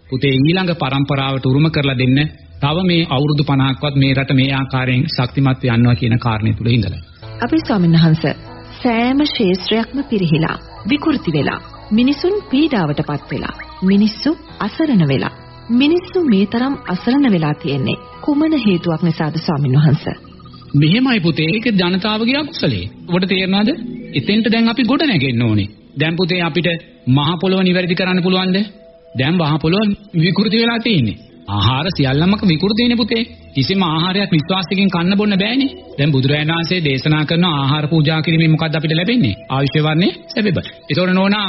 පුතේ ඊළඟ පරම්පරාවට උරුම කරලා දෙන්න තව මේ අවුරුදු පනහක්වත් මේ රට මේ ආකාරයෙන් ශක්තිමත් වෙන්නවා කියන කාරණේ තුල ඉඳලා. අපි ස්වාමීන් වහන්සේ සෑම ශාස්ත්‍රයක්ම පිරිහිලා විකෘති වෙලා මිනිසුන් පීඩාවටපත් වෙලා මිනිස්සු අසරණ වෙලා මිනිස්සු මේ තරම් අසරණ වෙලා තියන්නේ කුමන හේතුවක් නිසාද ස්වාමීන් වහන්සේ? මෙහෙමයි පුතේ, ඒක ජනතාවගේ අකුසලයේ. ඔබට තේරෙනවද? එතෙන්ට දැන් අපි ගොඩ නැගෙන්න ඕනේ. දැන් පුතේ අපිට මහ පොළොව නිවැරදි කරන්න පුළුවන්ද? දැන් මහ පොළොව විකෘති වෙලා තියෙන්නේ. ආහාර සියල්ලම විකෘතිනේ පුතේ. කිසිම ආහාරයක් විශ්වාසයෙන් කන්න බොන්න බෑනේ. දැන් බුදුරජාණන් වහන්සේ දේශනා කරන ආහාර පූජා කිරීමෙන් මොකද්ද අපිට ලැබෙන්නේ? ආයුෂ වර්ණේ ලැබෙබ. ඒතකොට නෝනා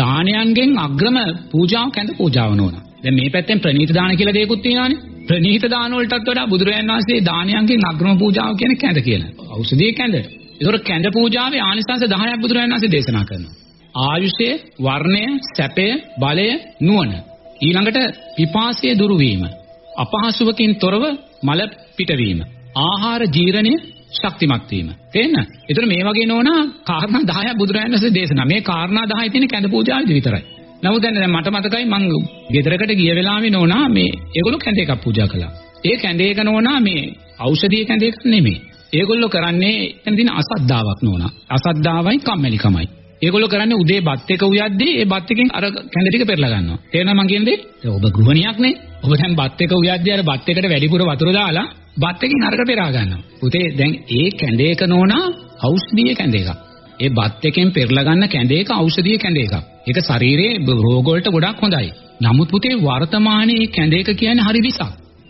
දානයන්ගෙන් අග්‍රම පූජාව කැඳ පූජාව නෝනා. දැන් මේ පැත්තෙන් ප්‍රණීත දාන කියලා දෙයක්ත් තියෙනවානේ. ප්‍රණීත දාන වලටත් වඩා බුදුරජාණන් වහන්සේ දානයන්ගෙන් අග්‍රම පූජාව කියන්නේ කැඳ කියලා. ඖෂධීය කැඳ. ඒතකොට කැඳ පූජාවේ ආනිසංස දහයක් බුදුරජාණන් වහන්සේ දේශනා කරනවා. ආයුෂය, වර්ණය, සැපය, බලය, නුවණ. ඊළඟට පිපාසය දුරු වීම, අපහසුවකින් තොරව මල පිටවීම, ආහාර ජීර්ණය ශක්තිමත් වීම. තේන්න? ඒතර මේ වගේ නෝනා කාරණා දහයක් බුදුරජාණන් වහන්සේ දේශනා. මේ කාරණා දහය තියෙන කැඳ පූජාවේදී විතරයි. නමුත් දැන් දැන් මට මතකයි මං ගෙදරකට ගිය වෙලාවේ නෝනා මේ ඒගොල්ලෝ කැඳ එකක් පූජා කළා. ඒ කැඳ එක නෝනා මේ ඖෂධීය කැඳ එකක් නෙමෙයි. ඒගොල්ලෝ කරන්නේ එතනදී අසද්දාවක් නෝනා. අසද්දාවයි කම්මැලිකමයි. ඒගොල්ලෝ කරන්නේ උදේ බත් එක උයද්දී ඒ බත් එකෙන් අර කැඳ ටික පෙරලා ගන්නවා. තේරෙනවා මං කියන්නේ? දැන් ඔබ ගෘහණියක් නේ. ඔබ දැන් බත් එක උයද්දී අර බත් එකට වැඩිපුර වතුර දාලා බත් එකෙන් අරක පෙරා ගන්නවා. පුතේ දැන් ඒ කැඳ එක නෝනා ඖෂධීය කැඳ එකක්. ඒ බත් එකෙන් පෙරලා ගන්න කැඳ එක ඖෂධීය කැඳ එකක්. ඒක ශරීරයේ රෝග වලට ගොඩක් හොඳයි. නමුත් පුතේ වර්තමානයේ මේ කැඳ එක කියන්නේ හරි විසක්.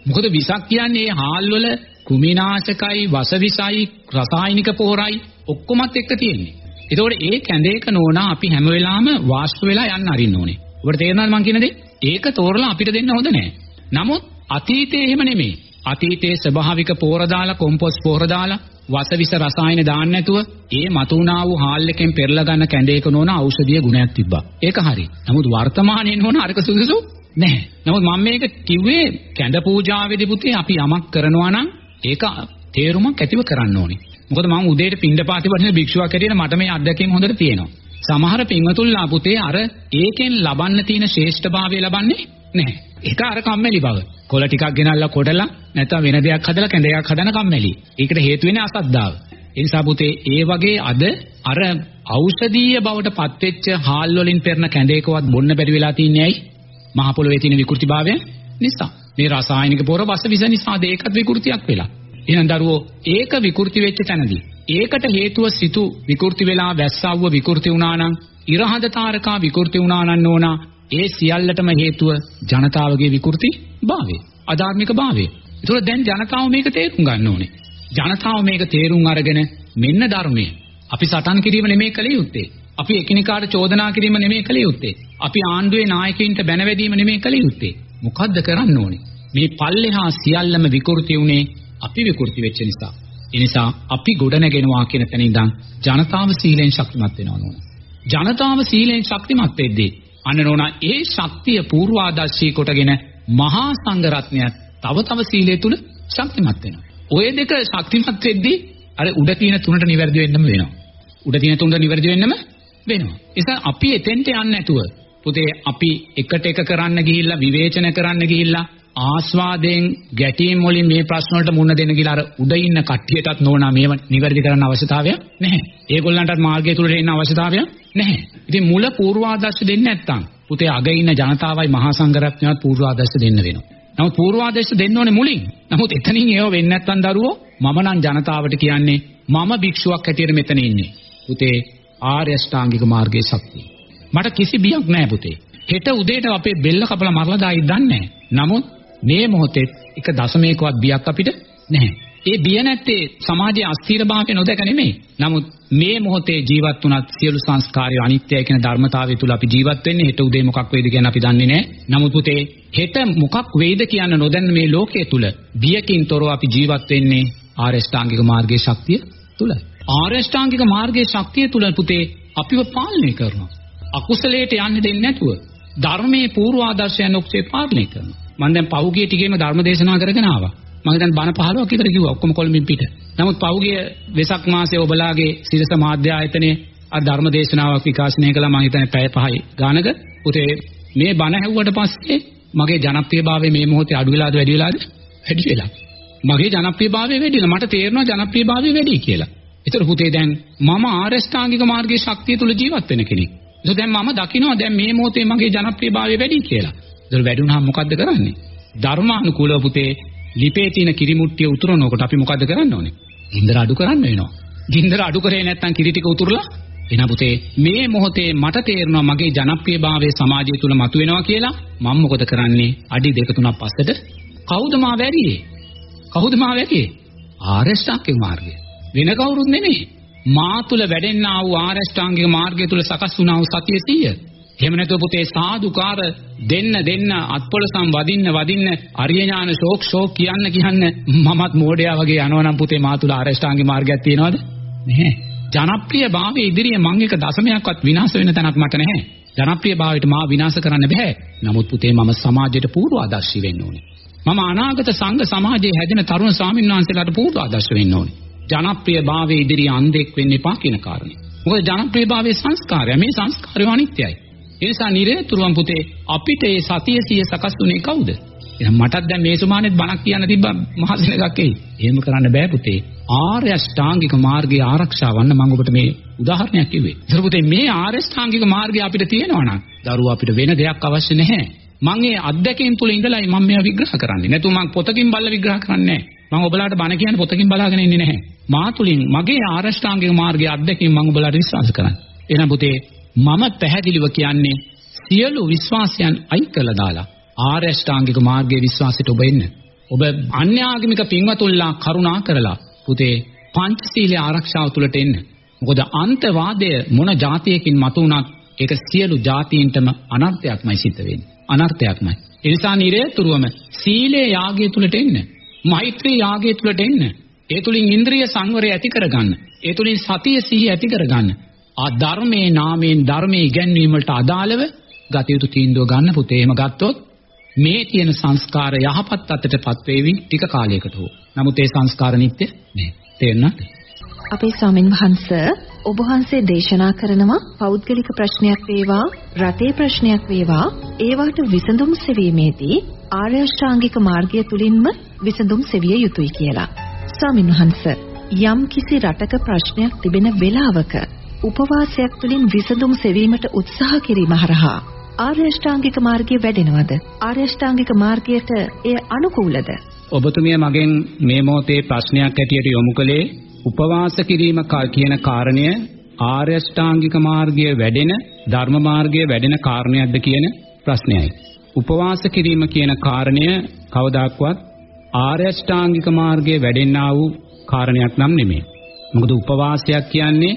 මොකද විසක් කියන්නේ මේ හාල් වල කුමිනාශකයි, වස විසයි, රසායනික පොහොරයි ඔක්කොමත් එක්ක තියෙන්නේ. ඒතකොට ඒ කැඳ එක නෝනා අපි හැම වෙලාවම වාස්තු වෙලා යන්න අරින්න ඕනේ. ඔබට තේරෙනවද මං කියන දේ? ඒක තෝරලා අපිට දෙන්න හොඳ නැහැ. නමුත් අතීතයේ එහෙම නෙමෙයි. අතීතයේ ස්වභාවික පොහොර දාලා, කොම්පොස්ට් පොහොර දාලා, වසවිස රසායන දාන්න නැතුව ඒ මතුණා වූ හාල් එකෙන් පෙරලා ගන්න කැඳ එක නෝනා ඖෂධීය ගුණයක් තිබ්බා. ඒක හරි. නමුත් වර්තමානයේ නෝනා අරක සුදුසු නැහැ. නමුත් මම මේක කිව්වේ කැඳ පූජාවේදී පුතේ අපි යමක් කරනවා නම් ඒක තේරුමක් ඇතිව කරන්න ඕනේ. මොකද මම උදේට පින්ඩපාතේ වඩින භික්ෂුවක් හැටියට මට මේ අත්දැකීම හොඳට තියෙනවා. සමහර පින්වතුන්ලා පුතේ අර ඒකෙන් ලබන්න තියෙන ශ්‍රේෂ්ඨභාවය ලබන්නේ නැහැ. ඒක අර කම්මැලි බව. කොළ ටිකක් ගෙනල්ලා කොටලා නැත්නම් වෙන දෙයක් හදලා කැඳ එකක් හදන කම්මැලි. ඒකට හේතු වෙන්නේ අසද්දාව. ඒ නිසා පුතේ ඒ වගේ අද අර ඖෂධීය බවට පත්වෙච්ච හාල් වලින් පෙරන කැඳ එකවත් බොන්න බැරි වෙලා තින්නේ ඇයි? මහ පොළොවේ තියෙන විකෘතිභාවය නිසා. මේ රසායනික පොර බස විස නිසා දෙයකට විකෘතියක් වෙලා. එහෙනම් දරුවෝ ඒක විකෘති වෙච්ච තැනදී ඒකට හේතුව සිතු විකෘති වෙලා වැස්සාව්ව විකෘති වුණා නම්, ඉරහඳ තාරකා විකෘති වුණා නම් නෝනා ඒ සියල්ලටම හේතුව ජනතාවගේ විකෘති භාවය, අධාර්මික භාවය. ඒතකොට දැන් ජනතාව මේක තේරුම් ගන්න ඕනේ. ජනතාව මේක තේරුම් අරගෙන මෙන්න ධර්මය අපි සටන් කිරීම නෙමෙයි කළ යුත්තේ. අපි එකිනෙකාට චෝදනා කිරීම නෙමෙයි කළ යුත්තේ. අපි ආණ්ඩුවේ නායකයින්ට බැනවැදීම නෙමෙයි කළ යුත්තේ. මොකද්ද කරන්න ඕනේ? මේ පල්ලෙහා සියල්ලම විකෘති වුණේ අපි විකෘති වෙච්ච නිසා. ඒ නිසා අපි ගොඩනගෙනවා කියන තැන ඉඳන් ජනතාව සීලෙන් ශක්තිමත් වෙනවා නෝනා. ජනතාව සීලෙන් ශක්තිමත් වෙද්දී අන්න නෝනා ඒ ශක්තිය පූර්වාදර්ශී කොටගෙන මහා සංඝ රත්නය තව තව සීලය තුල ශක්තිමත් වෙනවා. ඔය දෙක ශක්තිමත් වෙද්දී අර උඩ තියෙන තුනට නිවැරදි වෙන්නම වෙනවා. උඩ තියෙන තුනට නිවැරදි වෙන්නම වෙනවා. ඒ නිසා අපි එතෙන්ට යන්නේ නැතුව පුතේ අපි එකට එක කරන්න ගිහිල්ලා විවේචන කරන්න ගිහිල්ලා ආස්වාදයෙන් ගැටීම් වලින් මේ ප්‍රශ්න වලට මුහුණ දෙන්න කියලා අර උඩ ඉන්න කට්ටියටත් නෝනා මේව නිවැරදි කරන්න අවශ්‍යතාවයක් නැහැ. ඒගොල්ලන්ටත් මාර්ගය තුලට එන්න අවශ්‍යතාවයක් නැහැ. ඉතින් මුල පූර්වාදර්ශ දෙන්නේ නැත්තම් පුතේ අග ඉන්න ජනතාවයි මහා සංඝරත්නයත් පූර්වාදර්ශ දෙන්න වෙනවා. නමුත් පූර්වාදර්ශ දෙන්න ඕනේ මුලින්. නමුත් එතනින් ඒව වෙන්නේ නැත්තම් දරුවෝ මම නම් ජනතාවට කියන්නේ මම භික්ෂුවක් හැටියට මෙතන ඉන්නේ. පුතේ ආර්ය අෂ්ටාංගික මාර්ගයේ ශක්තිය. මට කිසි බියක් නැහැ පුතේ. හෙට උදේට අපේ බෙල්ල කපලා මරලා දායි දන්නේ නැහැ. නමුත් මේ මොහොතේ එක දශමයකවත් බියක් අපිට නැහැ. ඒ බිය නැත්තේ සමාජයේ අස්ථිරභාවය නොදක නෙමෙයි. නමුත් මේ මොහොතේ ජීවත් වුණත් සියලු සංස්කාරය අනිත්‍යයි කියන ධර්මතාවය තුල අපි ජීවත් වෙන්නේ. හෙට උදේ මොකක් වෙයිද කියන අපි දන්නේ නැහැ. නමුත් පුතේ හෙට මොකක් වෙයිද කියන නොදැන මේ ලෝකයේ තුල බියකින් තොරව අපි ජීවත් වෙන්නේ ආර්ය අෂ්ටාංගික මාර්ගයේ ශක්තිය තුල. ආර්ය අෂ්ටාංගික මාර්ගයේ ශක්තිය තුල පුතේ අපිව පාලනය කරනවා. අකුසලයට යන්න දෙන්නේ නැතුව ධර්මයේ පූර්වාදර්ශයන් ඔස්සේ පාලනය කරනවා. මම දැන් පහුගිය ටිකේම ධර්ම දේශනා කරගෙන ආවා. මම දැන් බණ පහලක් විතර කිව්වා ඔක්කොම කොළඹින් පිට. නමුත් පහුගිය වෙසක් මාසයේ ඔබලාගේ සිරස මාධ්‍ය ආයතනයේ අ ධර්ම දේශනාවක් විකාශනය කළා. මම හිතන්නේ පැය පහයි ගානක. උතේ මේ බණ ඇහුවට පස්සේ මගේ ජනප්‍රියභාවය මේ මොහොතේ අඩු වෙලාද වැඩි වෙලාද? වැඩි වෙලා. මගේ ජනප්‍රියභාවය වැඩි වෙනවා. මට තේරෙනවා ජනප්‍රියභාවය වැඩි කියලා. ඒතර පුතේ දැන් මම ආර්ය අෂ්ටාංගික මාර්ගයේ ශක්තිය තුල ජීවත් වෙන කෙනෙක්. ඒක දැන් මම දකිනවා දැන් මේ මොහොතේ මගේ ජනප්‍රියභාවය වැඩි කියලා. දොල් වැඩුණාම මොකද්ද කරන්නේ? ධර්මානුකූලව පුතේ ලිපේ තියෙන කිරිමුට්ටිය උතුරනකොට අපි මොකද්ද කරන්න ඕනේ? ගින්දර අඩු කරන්න වෙනවා. ගින්දර අඩු කරේ නැත්නම් කිරි ටික උතුරලා එන පුතේ මේ මොහොතේ මට තේරෙනවා මගේ ජනප්‍රියභාවය සමාජය තුල මතුවෙනවා කියලා. මම මොකද කරන්නේ? අඩි දෙක තුනක් පස්සට කවුද මා වැරියේ? කවුද මා වැකේ? ආර්ය අෂ්ටාංගික මාර්ගය. වෙන කවුරුත් නෙමෙයි. මා තුල වැඩෙන්න ආව ආර්ය අෂ්ටාංගික මාර්ගය තුල සකස් වුණා වූ සතිය සිය. එහෙම නැතුව පුතේ සාදුකාර දෙන්න දෙන්න අත්පොළසම් වදින්න වදින්න අරිය ඥාන ශෝක් ශෝක් කියන්න කියන්න මමත් මෝඩයා වගේ යනවනම් පුතේ මා තුල ආර්ය අෂ්ටාංගික මාර්ගයක් තියෙනවද? නැහැ. ජනප්‍රිය භාවයේ ඉදිරියේ මං එක දශමයක්වත් විනාශ වෙන තැනක් මට නැහැ. ජනප්‍රිය භාවයට මා විනාශ කරන්න බෑ. නමුත් පුතේ මම සමාජයට පූර්වාදර්ශී වෙන්න ඕනේ. මම අනාගත සංඝ සමාජයේ හැදෙන තරුණ ස්වාමීන් වහන්සේලාට පූර්වාදර්ශ වෙන්න ඕනේ. ජනප්‍රිය භාවයේ ඉදිරියේ අන්ධෙක් වෙන්න එපා කියන කාරණේ. මොකද ජනප්‍රිය භාවයේ සංස්කාරය මේ සංස්කාරය අනිත්‍යයි. ඒ නිසා නිරතුරුවම පුතේ අපිට මේ සතිය සිය සකස් වුණේ කවුද? එහෙනම් මටත් දැන් මේ සුමානෙත් බණක් කියන්න තිබ්බා මහසෙනගක් එයි. එහෙම කරන්න බෑ පුතේ. ආර්ය අෂ්ටාංගික මාර්ගයේ ආරක්ෂා වන්න මම ඔබට මේ උදාහරණයක් කිව්වේ. ඒතර පුතේ මේ ආර්ය අෂ්ටාංගික මාර්ගය අපිට තියෙනවා නම් දරුවා අපිට වෙන දෙයක් අවශ්‍ය නැහැ. මම මේ අත්දැකීම් තුල ඉඳලායි මම මේවා විග්‍රහ කරන්නේ. නැතු මම පොතකින් බලලා විග්‍රහ කරන්නේ නැහැ. මම ඔබලාට බණ කියන්නේ පොතකින් බලාගෙන ඉන්නේ නැහැ. මා තුලින් මගේ ආර්ය අෂ්ටාංගික මාර්ගයේ අත්දැකීම් මම ඔබලාට විශ්වාස කරන්නේ. එහෙනම් පුතේ මම පැහැදිලිව කියන්නේ සියලු විශ්වාසයන් අයින් කළා දාලා ආර්ය අෂ්ටාංගික මාර්ගයේ විශ්වාසයට ඔබ එන්න. ඔබ අන්‍ය ආගමික පින්වතුන්ලා කරුණා කරලා පුතේ පංචශීලයේ ආරක්ෂාව තුලට එන්න. මොකද අන්තවාදය මොන જાතියකින් මතු වුණත් ඒක සියලු જાතියින්ටම අනර්ථයක්මයි සිද්ධ වෙන්නේ. අනර්ථයක්මයි. ඒ නිසා නිරේතුරුවම සීලේ යාගය තුලට එන්න. මෛත්‍රී යාගය තුලට එන්න. ඒ තුලින් ඉන්ද්‍රිය සංවරය ඇති කරගන්න. ඒ තුලින් සතිය සිහිය ඇති කරගන්න. ආ ධර්මයේ නාමයෙන් ධර්මයේ ඉගැන්වීම වලට අදාළව ගතියුතු තීන්දුව ගන්න පුතේ. එහෙම ගත්තොත් මේ තියෙන සංස්කාර යහපත් අතටපත් වේවි ටික කාලයකට හෝ. නමුත් ඒ සංස්කාර නිත්‍ය නෑ. තේරෙනවද? අපේ ස්වාමීන් වහන්සේ ඔබ වහන්සේ දේශනා කරනවා පෞද්ගලික ප්‍රශ්නයක් වේවා රටේ ප්‍රශ්නයක් වේවා ඒවට විසඳුම් සෙවීමේදී ආර්ය අෂ්ටාංගික මාර්ගය තුලින්ම විසඳුම් සෙවිය යුතුයි කියලා. ස්වාමීන් වහන්සේ යම් කිසි රටක ප්‍රශ්නයක් තිබෙන වෙලාවක උපවාසයක් තුළින් විසඳුම් සෙවීමට උත්සාහ කිරීම හරහා ආර්ය අෂ්ටාංගික මාර්ගය වැඩෙනවද? ආර්ය අෂ්ටාංගික මාර්ගයට එය අනුකූලද? ඔබතුමිය මගෙන් මේ මොහොතේ ප්‍රශ්නයක් ඇටියට යොමු කළේ උපවාස කිරීම කියන කාරණය ආර්ය අෂ්ටාංගික මාර්ගය වැඩෙන ධර්ම මාර්ගය වැඩෙන කාරණයක්ද කියන ප්‍රශ්නයයි. උපවාස කිරීම කියන කාරණය කවදාක්වත් ආර්ය අෂ්ටාංගික මාර්ගය වැඩෙන්නා වූ කාරණයක් නම් නෙමෙයි. මොකද උපවාසයක් කියන්නේ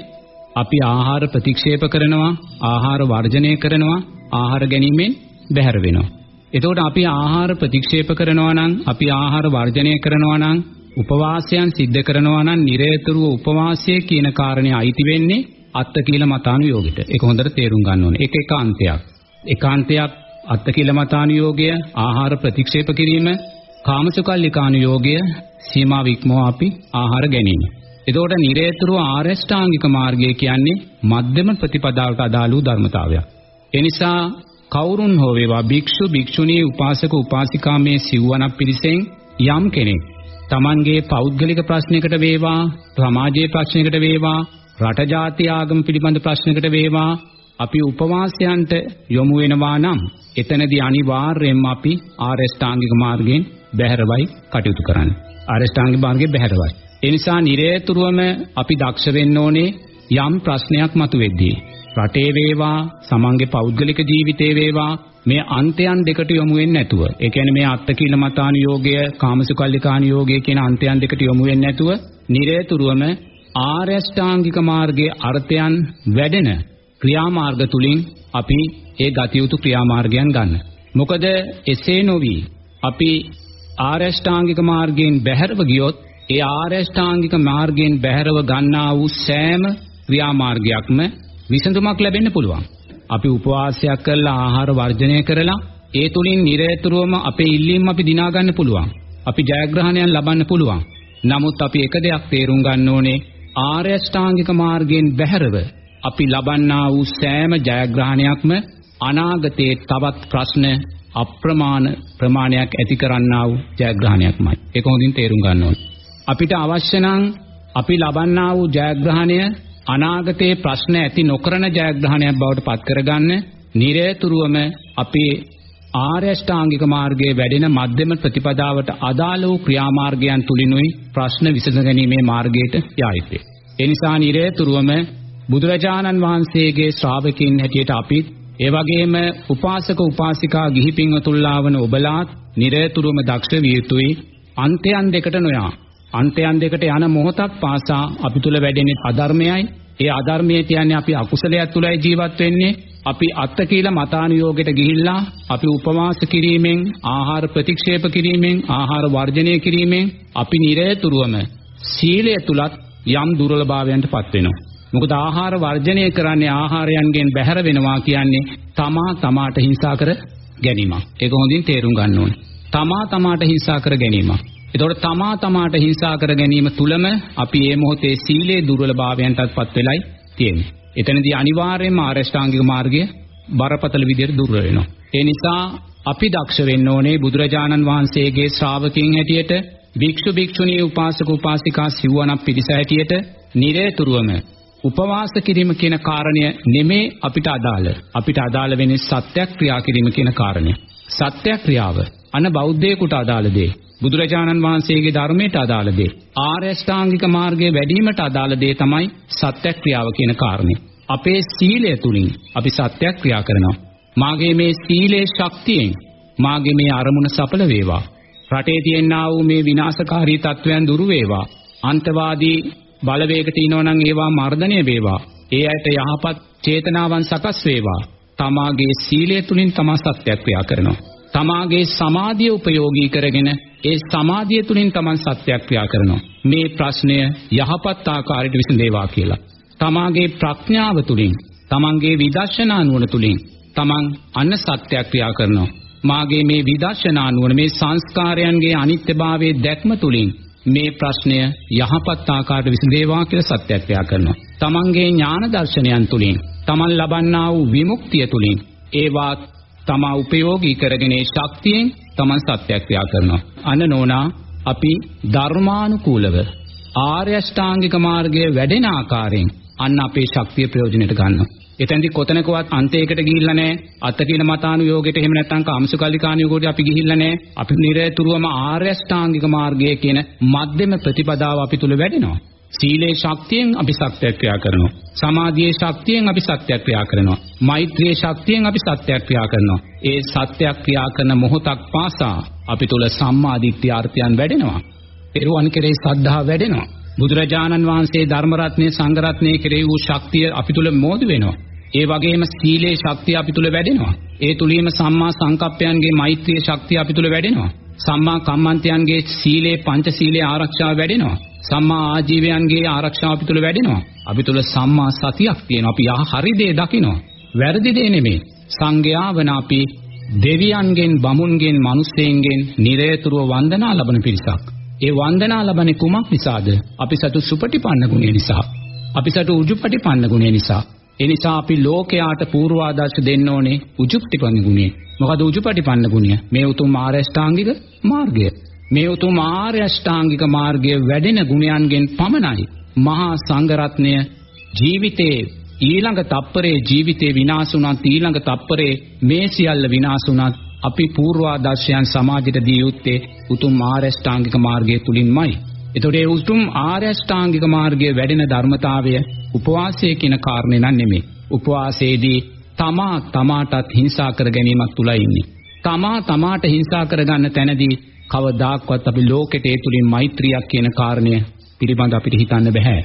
අපි ආහාර ප්‍රතික්ෂේප කරනවා, ආහාර වර්ජනය කරනවා, ආහාර ගැනීමෙන් බැහැර වෙනවා. එතකොට අපි ආහාර ප්‍රතික්ෂේප කරනවා නම්, අපි ආහාර වර්ජනය කරනවා නම්, උපවාසයන් සිද්ධ කරනවා නම් නිරේතුරුව උපවාසය කියන කාරණේ අයිති වෙන්නේ අත්තකීල මතානුයෝගයට. ඒක හොඳට තේරුම් ගන්න ඕනේ. ඒක ඒකාන්තයක්. ඒකාන්තයක් අත්තකීල මතානුයෝගය, ආහාර ප්‍රතික්ෂේප කිරීම, කාමසුකල්ලිකානුයෝගය, සීමා වික්මෝ අපි ආහාර ගැනීම. එතකොට නිරේතුරුව ආර්ය අෂ්ටාංගික මාර්ගය කියන්නේ මධ්‍යම ප්‍රතිපදාවට අදාළ වූ ධර්මතාවයක්. ඒ නිසා කවුරුන් හෝ වේවා භික්ෂු භික්ෂුණී උපාසක උපාසිකා මේ සිව්වනක් පිරිසෙන් යම් කෙනෙක් තමන්ගේ පෞද්ගලික ප්‍රශ්නයකට වේවා සමාජයේ ප්‍රශ්නයකට වේවා රට ජාති ආගම පිළිබඳ ප්‍රශ්නයකට වේවා අපි උපවාසයන්ට යොමු වෙනවා නම් එතනදී අනිවාර්යයෙන්ම අපි ආරෂ්ඨාංගික මාර්ගයෙන් බැහැරවයි කටයුතු කරන්නේ ආරෂ්ඨාංගික මාර්ගයෙන් බැහැරවයි ඒ නිසා නිරේතුරුවම අපි දක්ෂ වෙන්න ඕනේ යම් ප්‍රශ්නයක් මතුවෙද්දී රටේ වේවා සමන්ගේ පෞද්ගලික ජීවිතේ වේවා මේ අන්තයන් දෙකට යොමු වෙන්නේ නැතුව ඒ කියන්නේ මේ අත්තකීල මතානුයෝගය කාමසුකල්ලිකානුයෝගය කියන අන්තයන් දෙකට යොමු වෙන්නේ නැතුව නිරේතුරුවම ආරෂ්ඨාංගික මාර්ගයේ අර්ථයන් වැඩෙන ක්‍රියාමාර්ග තුලින් අපි ඒ ගතියුතු ක්‍රියාමාර්ගයන් ගන්න. මොකද එසේ නොවි අපි ආරෂ්ඨාංගික මාර්ගයෙන් බැහැරව ගියොත් ඒ ආරෂ්ඨාංගික මාර්ගයෙන් බැහැරව ගන්නා වූ සෑම ක්‍රියාමාර්ගයක්ම විසඳුමක් ලැබෙන්න පුළුවන්. අපි උපවාසයක් කරලා ආහාර වර්ජනය කරලා ඒ තුලින් නිරේතුරුවම අපේ ඉල්ලීම් අපි දිනා ගන්න පුළුවන්. අපි ජයග්‍රහණයක් ලබන්න පුළුවන්. නමුත් අපි එක දෙයක් තේරුම් ගන්න ඕනේ ආරෂ්ඨාංගික මාර්ගයෙන් බැහැරව අපි ලබන්නා වූ සෑම ජයග්‍රහණයක්ම අනාගතයේ තවත් ප්‍රශ්න අප්‍රමාණ ප්‍රමාණයක් ඇති කරන්නා වූ ජයග්‍රහණයක්මයි. ඒක හොඳින් තේරුම් ගන්න ඕනේ. අපිට අවශ්‍ය නම් අපි ලබන්නා වූ ජයග්‍රහණය අනාගතයේ ප්‍රශ්න ඇති නොකරන ජයග්‍රහණයක් බවට පත් කරගන්න නිරේතුරුවම අපි ආරෂ්ඨාංගික මාර්ගයේ වැඩෙන මධ්‍යම ප්‍රතිපදාවට අදාළ වූ ක්‍රියාමාර්ගයන් තුලිනුයි ප්‍රශ්න විසඳ ගැනීමේ මාර්ගයට යා යුතුයි. ඒ නිසා නිරේතුරුවම බුදුරජාණන් වහන්සේගේ ශ්‍රාවකයන් හැටියට අපිත් ඒ වගේම උපාසක උපාසිකා ගිහි පින්වතුන්ලා වන ඔබලාත් නිරේතුරුවම දක්ෂ විය යුතුයි. අන්තයන් දෙකට නොයා අන්තයන් දෙකට යන මොහොතක් පාසා අපි තුල වැඩෙන අධර්මයයි ඒ අධර්මයේ කියන්නේ අපි අකුසලයක් තුලයි ජීවත් වෙන්නේ අපි අත්තකීල මතානුයෝගයට ගිහිල්ලා අපි උපවාස කිරීමෙන් ආහාර ප්‍රතික්ෂේප කිරීමෙන් ආහාර වර්ජනය කිරීමෙන් අපි නිරේතුරුවම සීලය තුලත් යම් දුර්වලභාවයන්ටපත් වෙනවා මොකද ආහාර වර්ජනය කරන්නේ ආහාරයන්ගෙන් බැහැර වෙනවා කියන්නේ තමා තමාට හිංසා කර ගැනීම ඒක හොඳින් තේරුම් ගන්න ඕනේ තමා තමාට හිංසා කර ගැනීම එතකොට තමා තමාට හිංසා කර ගැනීම තුලම අපි මේ මොහොතේ සීලේ දුර්වලභාවයන්ටත්පත් වෙලයි තියෙන්නේ. එතනදී අනිවාර්යයෙන්ම ආරෂ්ඨාංගික මාර්ගය බරපතල විදියට දුර්වල වෙනවා. ඒ නිසා අපි දක්ෂ වෙන්න ඕනේ බුදුරජාණන් වහන්සේගේ ශ්‍රාවකයන් හැටියට, භික්ෂු භික්ෂුණී උපාසක උපාසිකා සිව්වනක් පිරිස හැටියට නිරේතුරුවම උපවාස කිරීම කියන කාරණය නෙමේ අපිට අදාළ. අපිට අදාළ වෙන්නේ සත්‍යක්‍රියා කිරීම කියන කාරණය. සත්‍යක්‍රියාව අන බෞද්ධයෙකුට අදාළ දෙයක්. බුදුරජාණන් වහන්සේගේ ධර්මයට අදාළ දේ ආරෂ්ඨාංගික මාර්ගයේ වැඩිමිට අදාළ දේ තමයි සත්‍යක්‍රියාව කියන කාරණේ. අපේ සීලය තුලින් අපි සත්‍යක්‍රියා කරනවා. මාගේ මේ සීලේ ශක්තියෙන් මාගේ මේ අරමුණ සඵල වේවා. රටේ තියෙනා වූ මේ විනාශකාරී තත්වයන් දුරු වේවා. අන්තවාදී බලවේග තිනෝ නම් ඒවා මර්ධනය වේවා. ඒ ඇයට යහපත් චේතනාවන් සකස් වේවා. තමාගේ සීලය තුලින් තමා සත්‍යක්‍රියා කරනවා. තමාගේ සමාධිය උපයෝගී කරගෙන ඒ සමාධිය තුලින් තමන් සත්‍යක්‍රියා කරනවා මේ ප්‍රශ්නය යහපත් ආකාරයට විසඳේවා කියලා. තමාගේ ප්‍රඥාව තුලින් තමන්ගේ විදර්ශනා නුවණ තුලින් තමන් අන්න සත්‍යක්‍රියා කරනවා. මාගේ මේ විදර්ශනා නුවණ මේ සංස්කාරයන්ගේ අනිත්‍යභාවයේ දැක්ම තුලින් මේ ප්‍රශ්නය යහපත් ආකාරයට විසඳේවා කියලා සත්‍යක්‍රියා කරනවා. තමන්ගේ ඥාන දර්ශනයන් තුලින් තමන් ලබන්නා වූ විමුක්තිය තුලින් ඒවා තමා උපයෝගී කරගෙන ශක්තියෙන් තමන් සත්‍යක්‍රියා කරනවා. අන්න නෝනා අපි ධර්මානුකූලව ආර්යෂ්ඨාංගික මාර්ගයේ වැඩෙන ආකාරයෙන් අන්න අපේ ශක්තිය ප්‍රයෝජනෙට ගන්නවා. එතෙන්දි කොතනකවත් අන්තයකට ගිහිල්ලා නැහැ. අත්තකීල මතානුයෝගයට එහෙම නැත්නම් කාමසුකල්ලිකානුයෝගයට අපි ගිහිල්ලා නැහැ. අපි නිරේතුරුවම ආර්යෂ්ඨාංගික මාර්ගයේ කියන මධ්‍යම ප්‍රතිපදාව අපි තුල වැඩෙනවා. සීලේ ශක්තියෙන් අපි සත්‍යක්‍රියා කරනවා. සමාධියේ ශක්තියෙන් අපි සත්‍යක්‍රියා කරනවා. මෛත්‍රියේ ශක්තියෙන් අපි සත්‍යක්‍රියා කරනවා. ඒ සත්‍යක්‍රියා කරන මොහොතක් පාසා අපි තුල සම්මා දිට්ඨිය අර්ථයන් වැඩෙනවා. පෙරවන් කෙරෙහි ශ්‍රද්ධාව වැඩෙනවා. බුදුරජාණන් වහන්සේ ධර්ම රත්නයේ සංඝ රත්නයේ කෙරෙහි වූ ශක්තිය අපි තුල මෝදු වෙනවා. ඒ වගේම සීලේ ශක්තිය අපි තුල වැඩෙනවා. ඒ තුලින්ම සම්මා සංකප්පයන්ගේ මෛත්‍රියේ ශක්තිය අපි තුල වැඩෙනවා. සම්මා කම්මන්තයන්ගේ සීලේ පංච සීලේ ආරක්ෂාව වැඩෙනවා. සම්මා ආජීවයන්ගේ ආරක්ෂාව අපි තුල වැඩෙනවා. අපි තුල සම්මා සතියක් තියෙනවා. අපි යහ හරි දේ දකිනවා. වැරදි දේ නෙමෙයි. සංඝයා වන අපි දෙවියන්ගෙන්, බමුණන්ගෙන්, මිනිස්සෙන්ගෙන් නිරේතුරුව වන්දනා ලබන පිරිසක්. ඒ වන්දනා ලබන්නේ කුමක් නිසාද? අපි සතු සුපටිපන්න ගුණය නිසා. අපි සතු උජුපටිපන්න ගුණය නිසා. එනිසා අපි ලෝකයාට පූර්වාදර්ශ දෙන්න ඕනේ උජුප්පටිපන්න ගුණය. මොකද උජුප්පටිපන්න ගුණය මේ උතුම් ආර්ය අෂ්ටාංගික මාර්ගය. මේ උතුම් ආර්ය අෂ්ටාංගික මාර්ගයේ වැඩෙන ගුණයන්ගෙන් පමණයි මහා සංඝ රත්නය ජීවිතේ ඊළඟ තප්පරේ ජීවිතේ විනාශ වුණත් ඊළඟ තප්පරේ මේ සියල්ල විනාශ වුණත් අපි පූර්වාදර්ශයන් සමාජයට දී යුත්තේ උතුම් ආර්ය අෂ්ටාංගික මාර්ගය තුලින්මයි. එතකොට ඒ උතුම් ආර්ය අෂ්ටාංගික මාර්ගයේ වැඩෙන ධර්මතාවය उपवासයේ කියන කාරණේ නන් නෙමෙයි. උපවාසයේදී තමා තමාටත් හිංසා කර ගැනීමක් තුලයි ඉන්නේ. තමා තමාට හිංසා කර ගන්න තැනදී කවදාක්වත් අපි ලෝකෙට ඒ තුලින් මෛත්‍රියක් කියන කාරණය පිළිබඳ අපිට හිතන්න බෑ.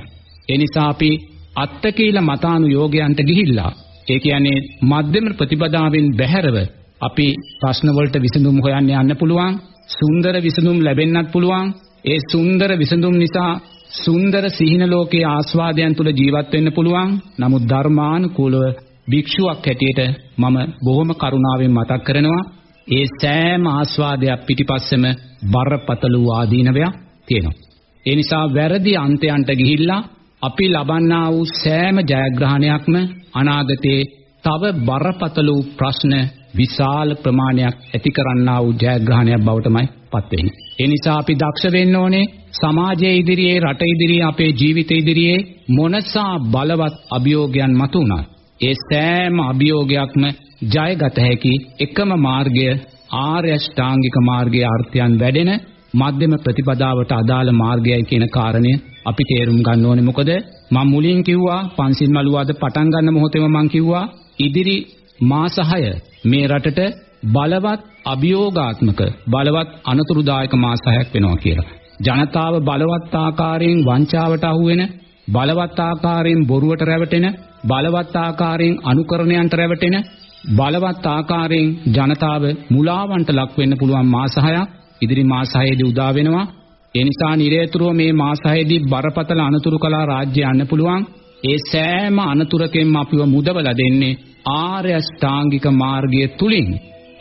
ඒ නිසා අපි අත්තකීල මතානුයෝගයන්ට ගිහිල්ලා ඒ කියන්නේ මධ්‍යම ප්‍රතිපදාවෙන් බැහැරව අපි ප්‍රශ්න වලට විසඳුම් හොයන්න යන්න පුළුවන්. සුන්දර විසඳුම් ලැබෙන්නත් පුළුවන්. ඒ සුන්දර විසඳුම් නිසා सुंदर सिहिन लोके आस्वादयन तुल जीवत् वेन्न පුළුවන්. නමුත් ධර්මානුකූලව භික්ෂුවක් හැටියට මම බොහොම කරුණාවෙන් මතක් කරනවා ඒ සෑම ආස්වාදයක් පිටිපස්සෙම බරපතල වූ ආදීනවයක් තියෙනවා. ඒ නිසා වැරදි අන්තයන්ට ගිහිල්ලා අපි ලබන්නා වූ සෑම ජයග්‍රහණයක්ම අනාගතයේ තව බරපතල වූ ප්‍රශ්න විශාල ප්‍රමාණයක් ඇති කරන්නා වූ ජයග්‍රහණයක් බවටමයි පත් වෙන්නේ. ඒ නිසා අපි දක්ෂ වෙන්න ඕනේ සමාජයේ ඉදිරියේ රට ඉදිරියේ අපේ ජීවිතයේ ඉදිරියේ මොනසා බලවත් අභියෝගයන් මතු වුණත් ඒ සෑම අභියෝගයක්ම ජයගත හැකි එකම මාර්ගය ආර්ය අෂ්ටාංගික මාර්ගයේ ආර්ථයන් වැඩෙන මධ්‍යම ප්‍රතිපදාවට අදාළ මාර්ගයයි කියන කාරණය අපි තේරුම් ගන්න ඕනේ. මොකද මම මුලින් කිව්වා පන්සිල් මළුවාද පටන් ගන්න මොහොතේම මම කිව්වා ඉදිරි මාස හය මේ රටට බලවත් අභියෝගාත්මක බලවත් අනතුරුදායක මාස හයක් වෙනවා කියලා. ජනතාව බලවත් ආකාරයෙන් වංචාවට අහුවෙන බලවත් ආකාරයෙන් බොරුවට රැවටෙන බලවත් ආකාරයෙන් අනුකරණයන්ට රැවටෙන බලවත් ආකාරයෙන් ජනතාව මුලාවන්ට ලක් වෙන්න පුළුවන් මාස හයක් ඉදිරි මාස හයේදී උදා වෙනවා. ඒ නිසා නිරේතුරුව මේ මාස හයේදී බරපතල අනතුරු කලා රාජ්‍ය යන්න පුළුවන්. ඒ සෑම අනතුරකින්ම අපිව මුදවලා දෙන්නේ ආර්ය අෂ්ටාංගික මාර්ගය තුලින්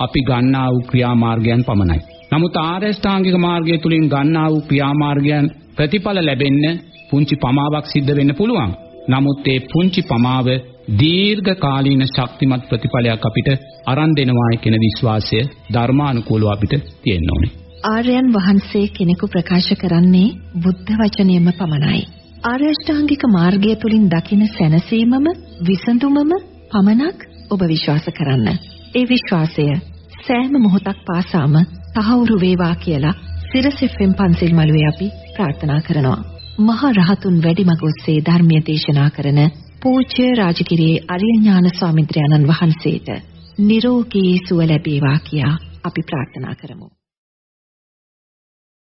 අපි ගන්නා වූ ක්‍රියාමාර්ගයන් පමණයි. නමුත් ආර්ය අෂ්ටාංගික මාර්ගය තුලින් ගන්නා වූ ක්‍රියාමාර්ගයන් ප්‍රතිඵල ලැබෙන්න පුංචි පමාවක් සිද්ධ වෙන්න පුළුවන්. නමුත් ඒ පුංචි පමාව දීර්ඝකාලීන ශක්තිමත් ප්‍රතිඵලයක් අපිට අරන් දෙනවා කියන විශ්වාසය ධර්මානුකූලව අපිට තියෙන්න ඕනේ. ආර්යයන් වහන්සේ කෙනෙකු ප්‍රකාශ කරන්නේ බුද්ධ වචනයම පමණයි. ආර්ය අෂ්ටාංගික මාර්ගය තුලින් දකින සැනසීමම විසඳුමම පමණක් ඔබ විශ්වාස කරන්න. ඒ විශ්වාසය සෑම මොහොතක් පාසාම තහවුරු වේවා කියලා සිරසෙම් පන්සිල් මළුවේ අපි ප්‍රාර්ථනා කරනවා. මහා රහතුන් වැඩිමග ඔස්සේ ධර්මීය දේශනා කරන පූජ්‍ය රාජගිරියේ අරිය ඥාන ස්වාමීන් වහන්සේට නිරෝගී සුව ලැබේවා කියා අපි ප්‍රාර්ථනා කරමු.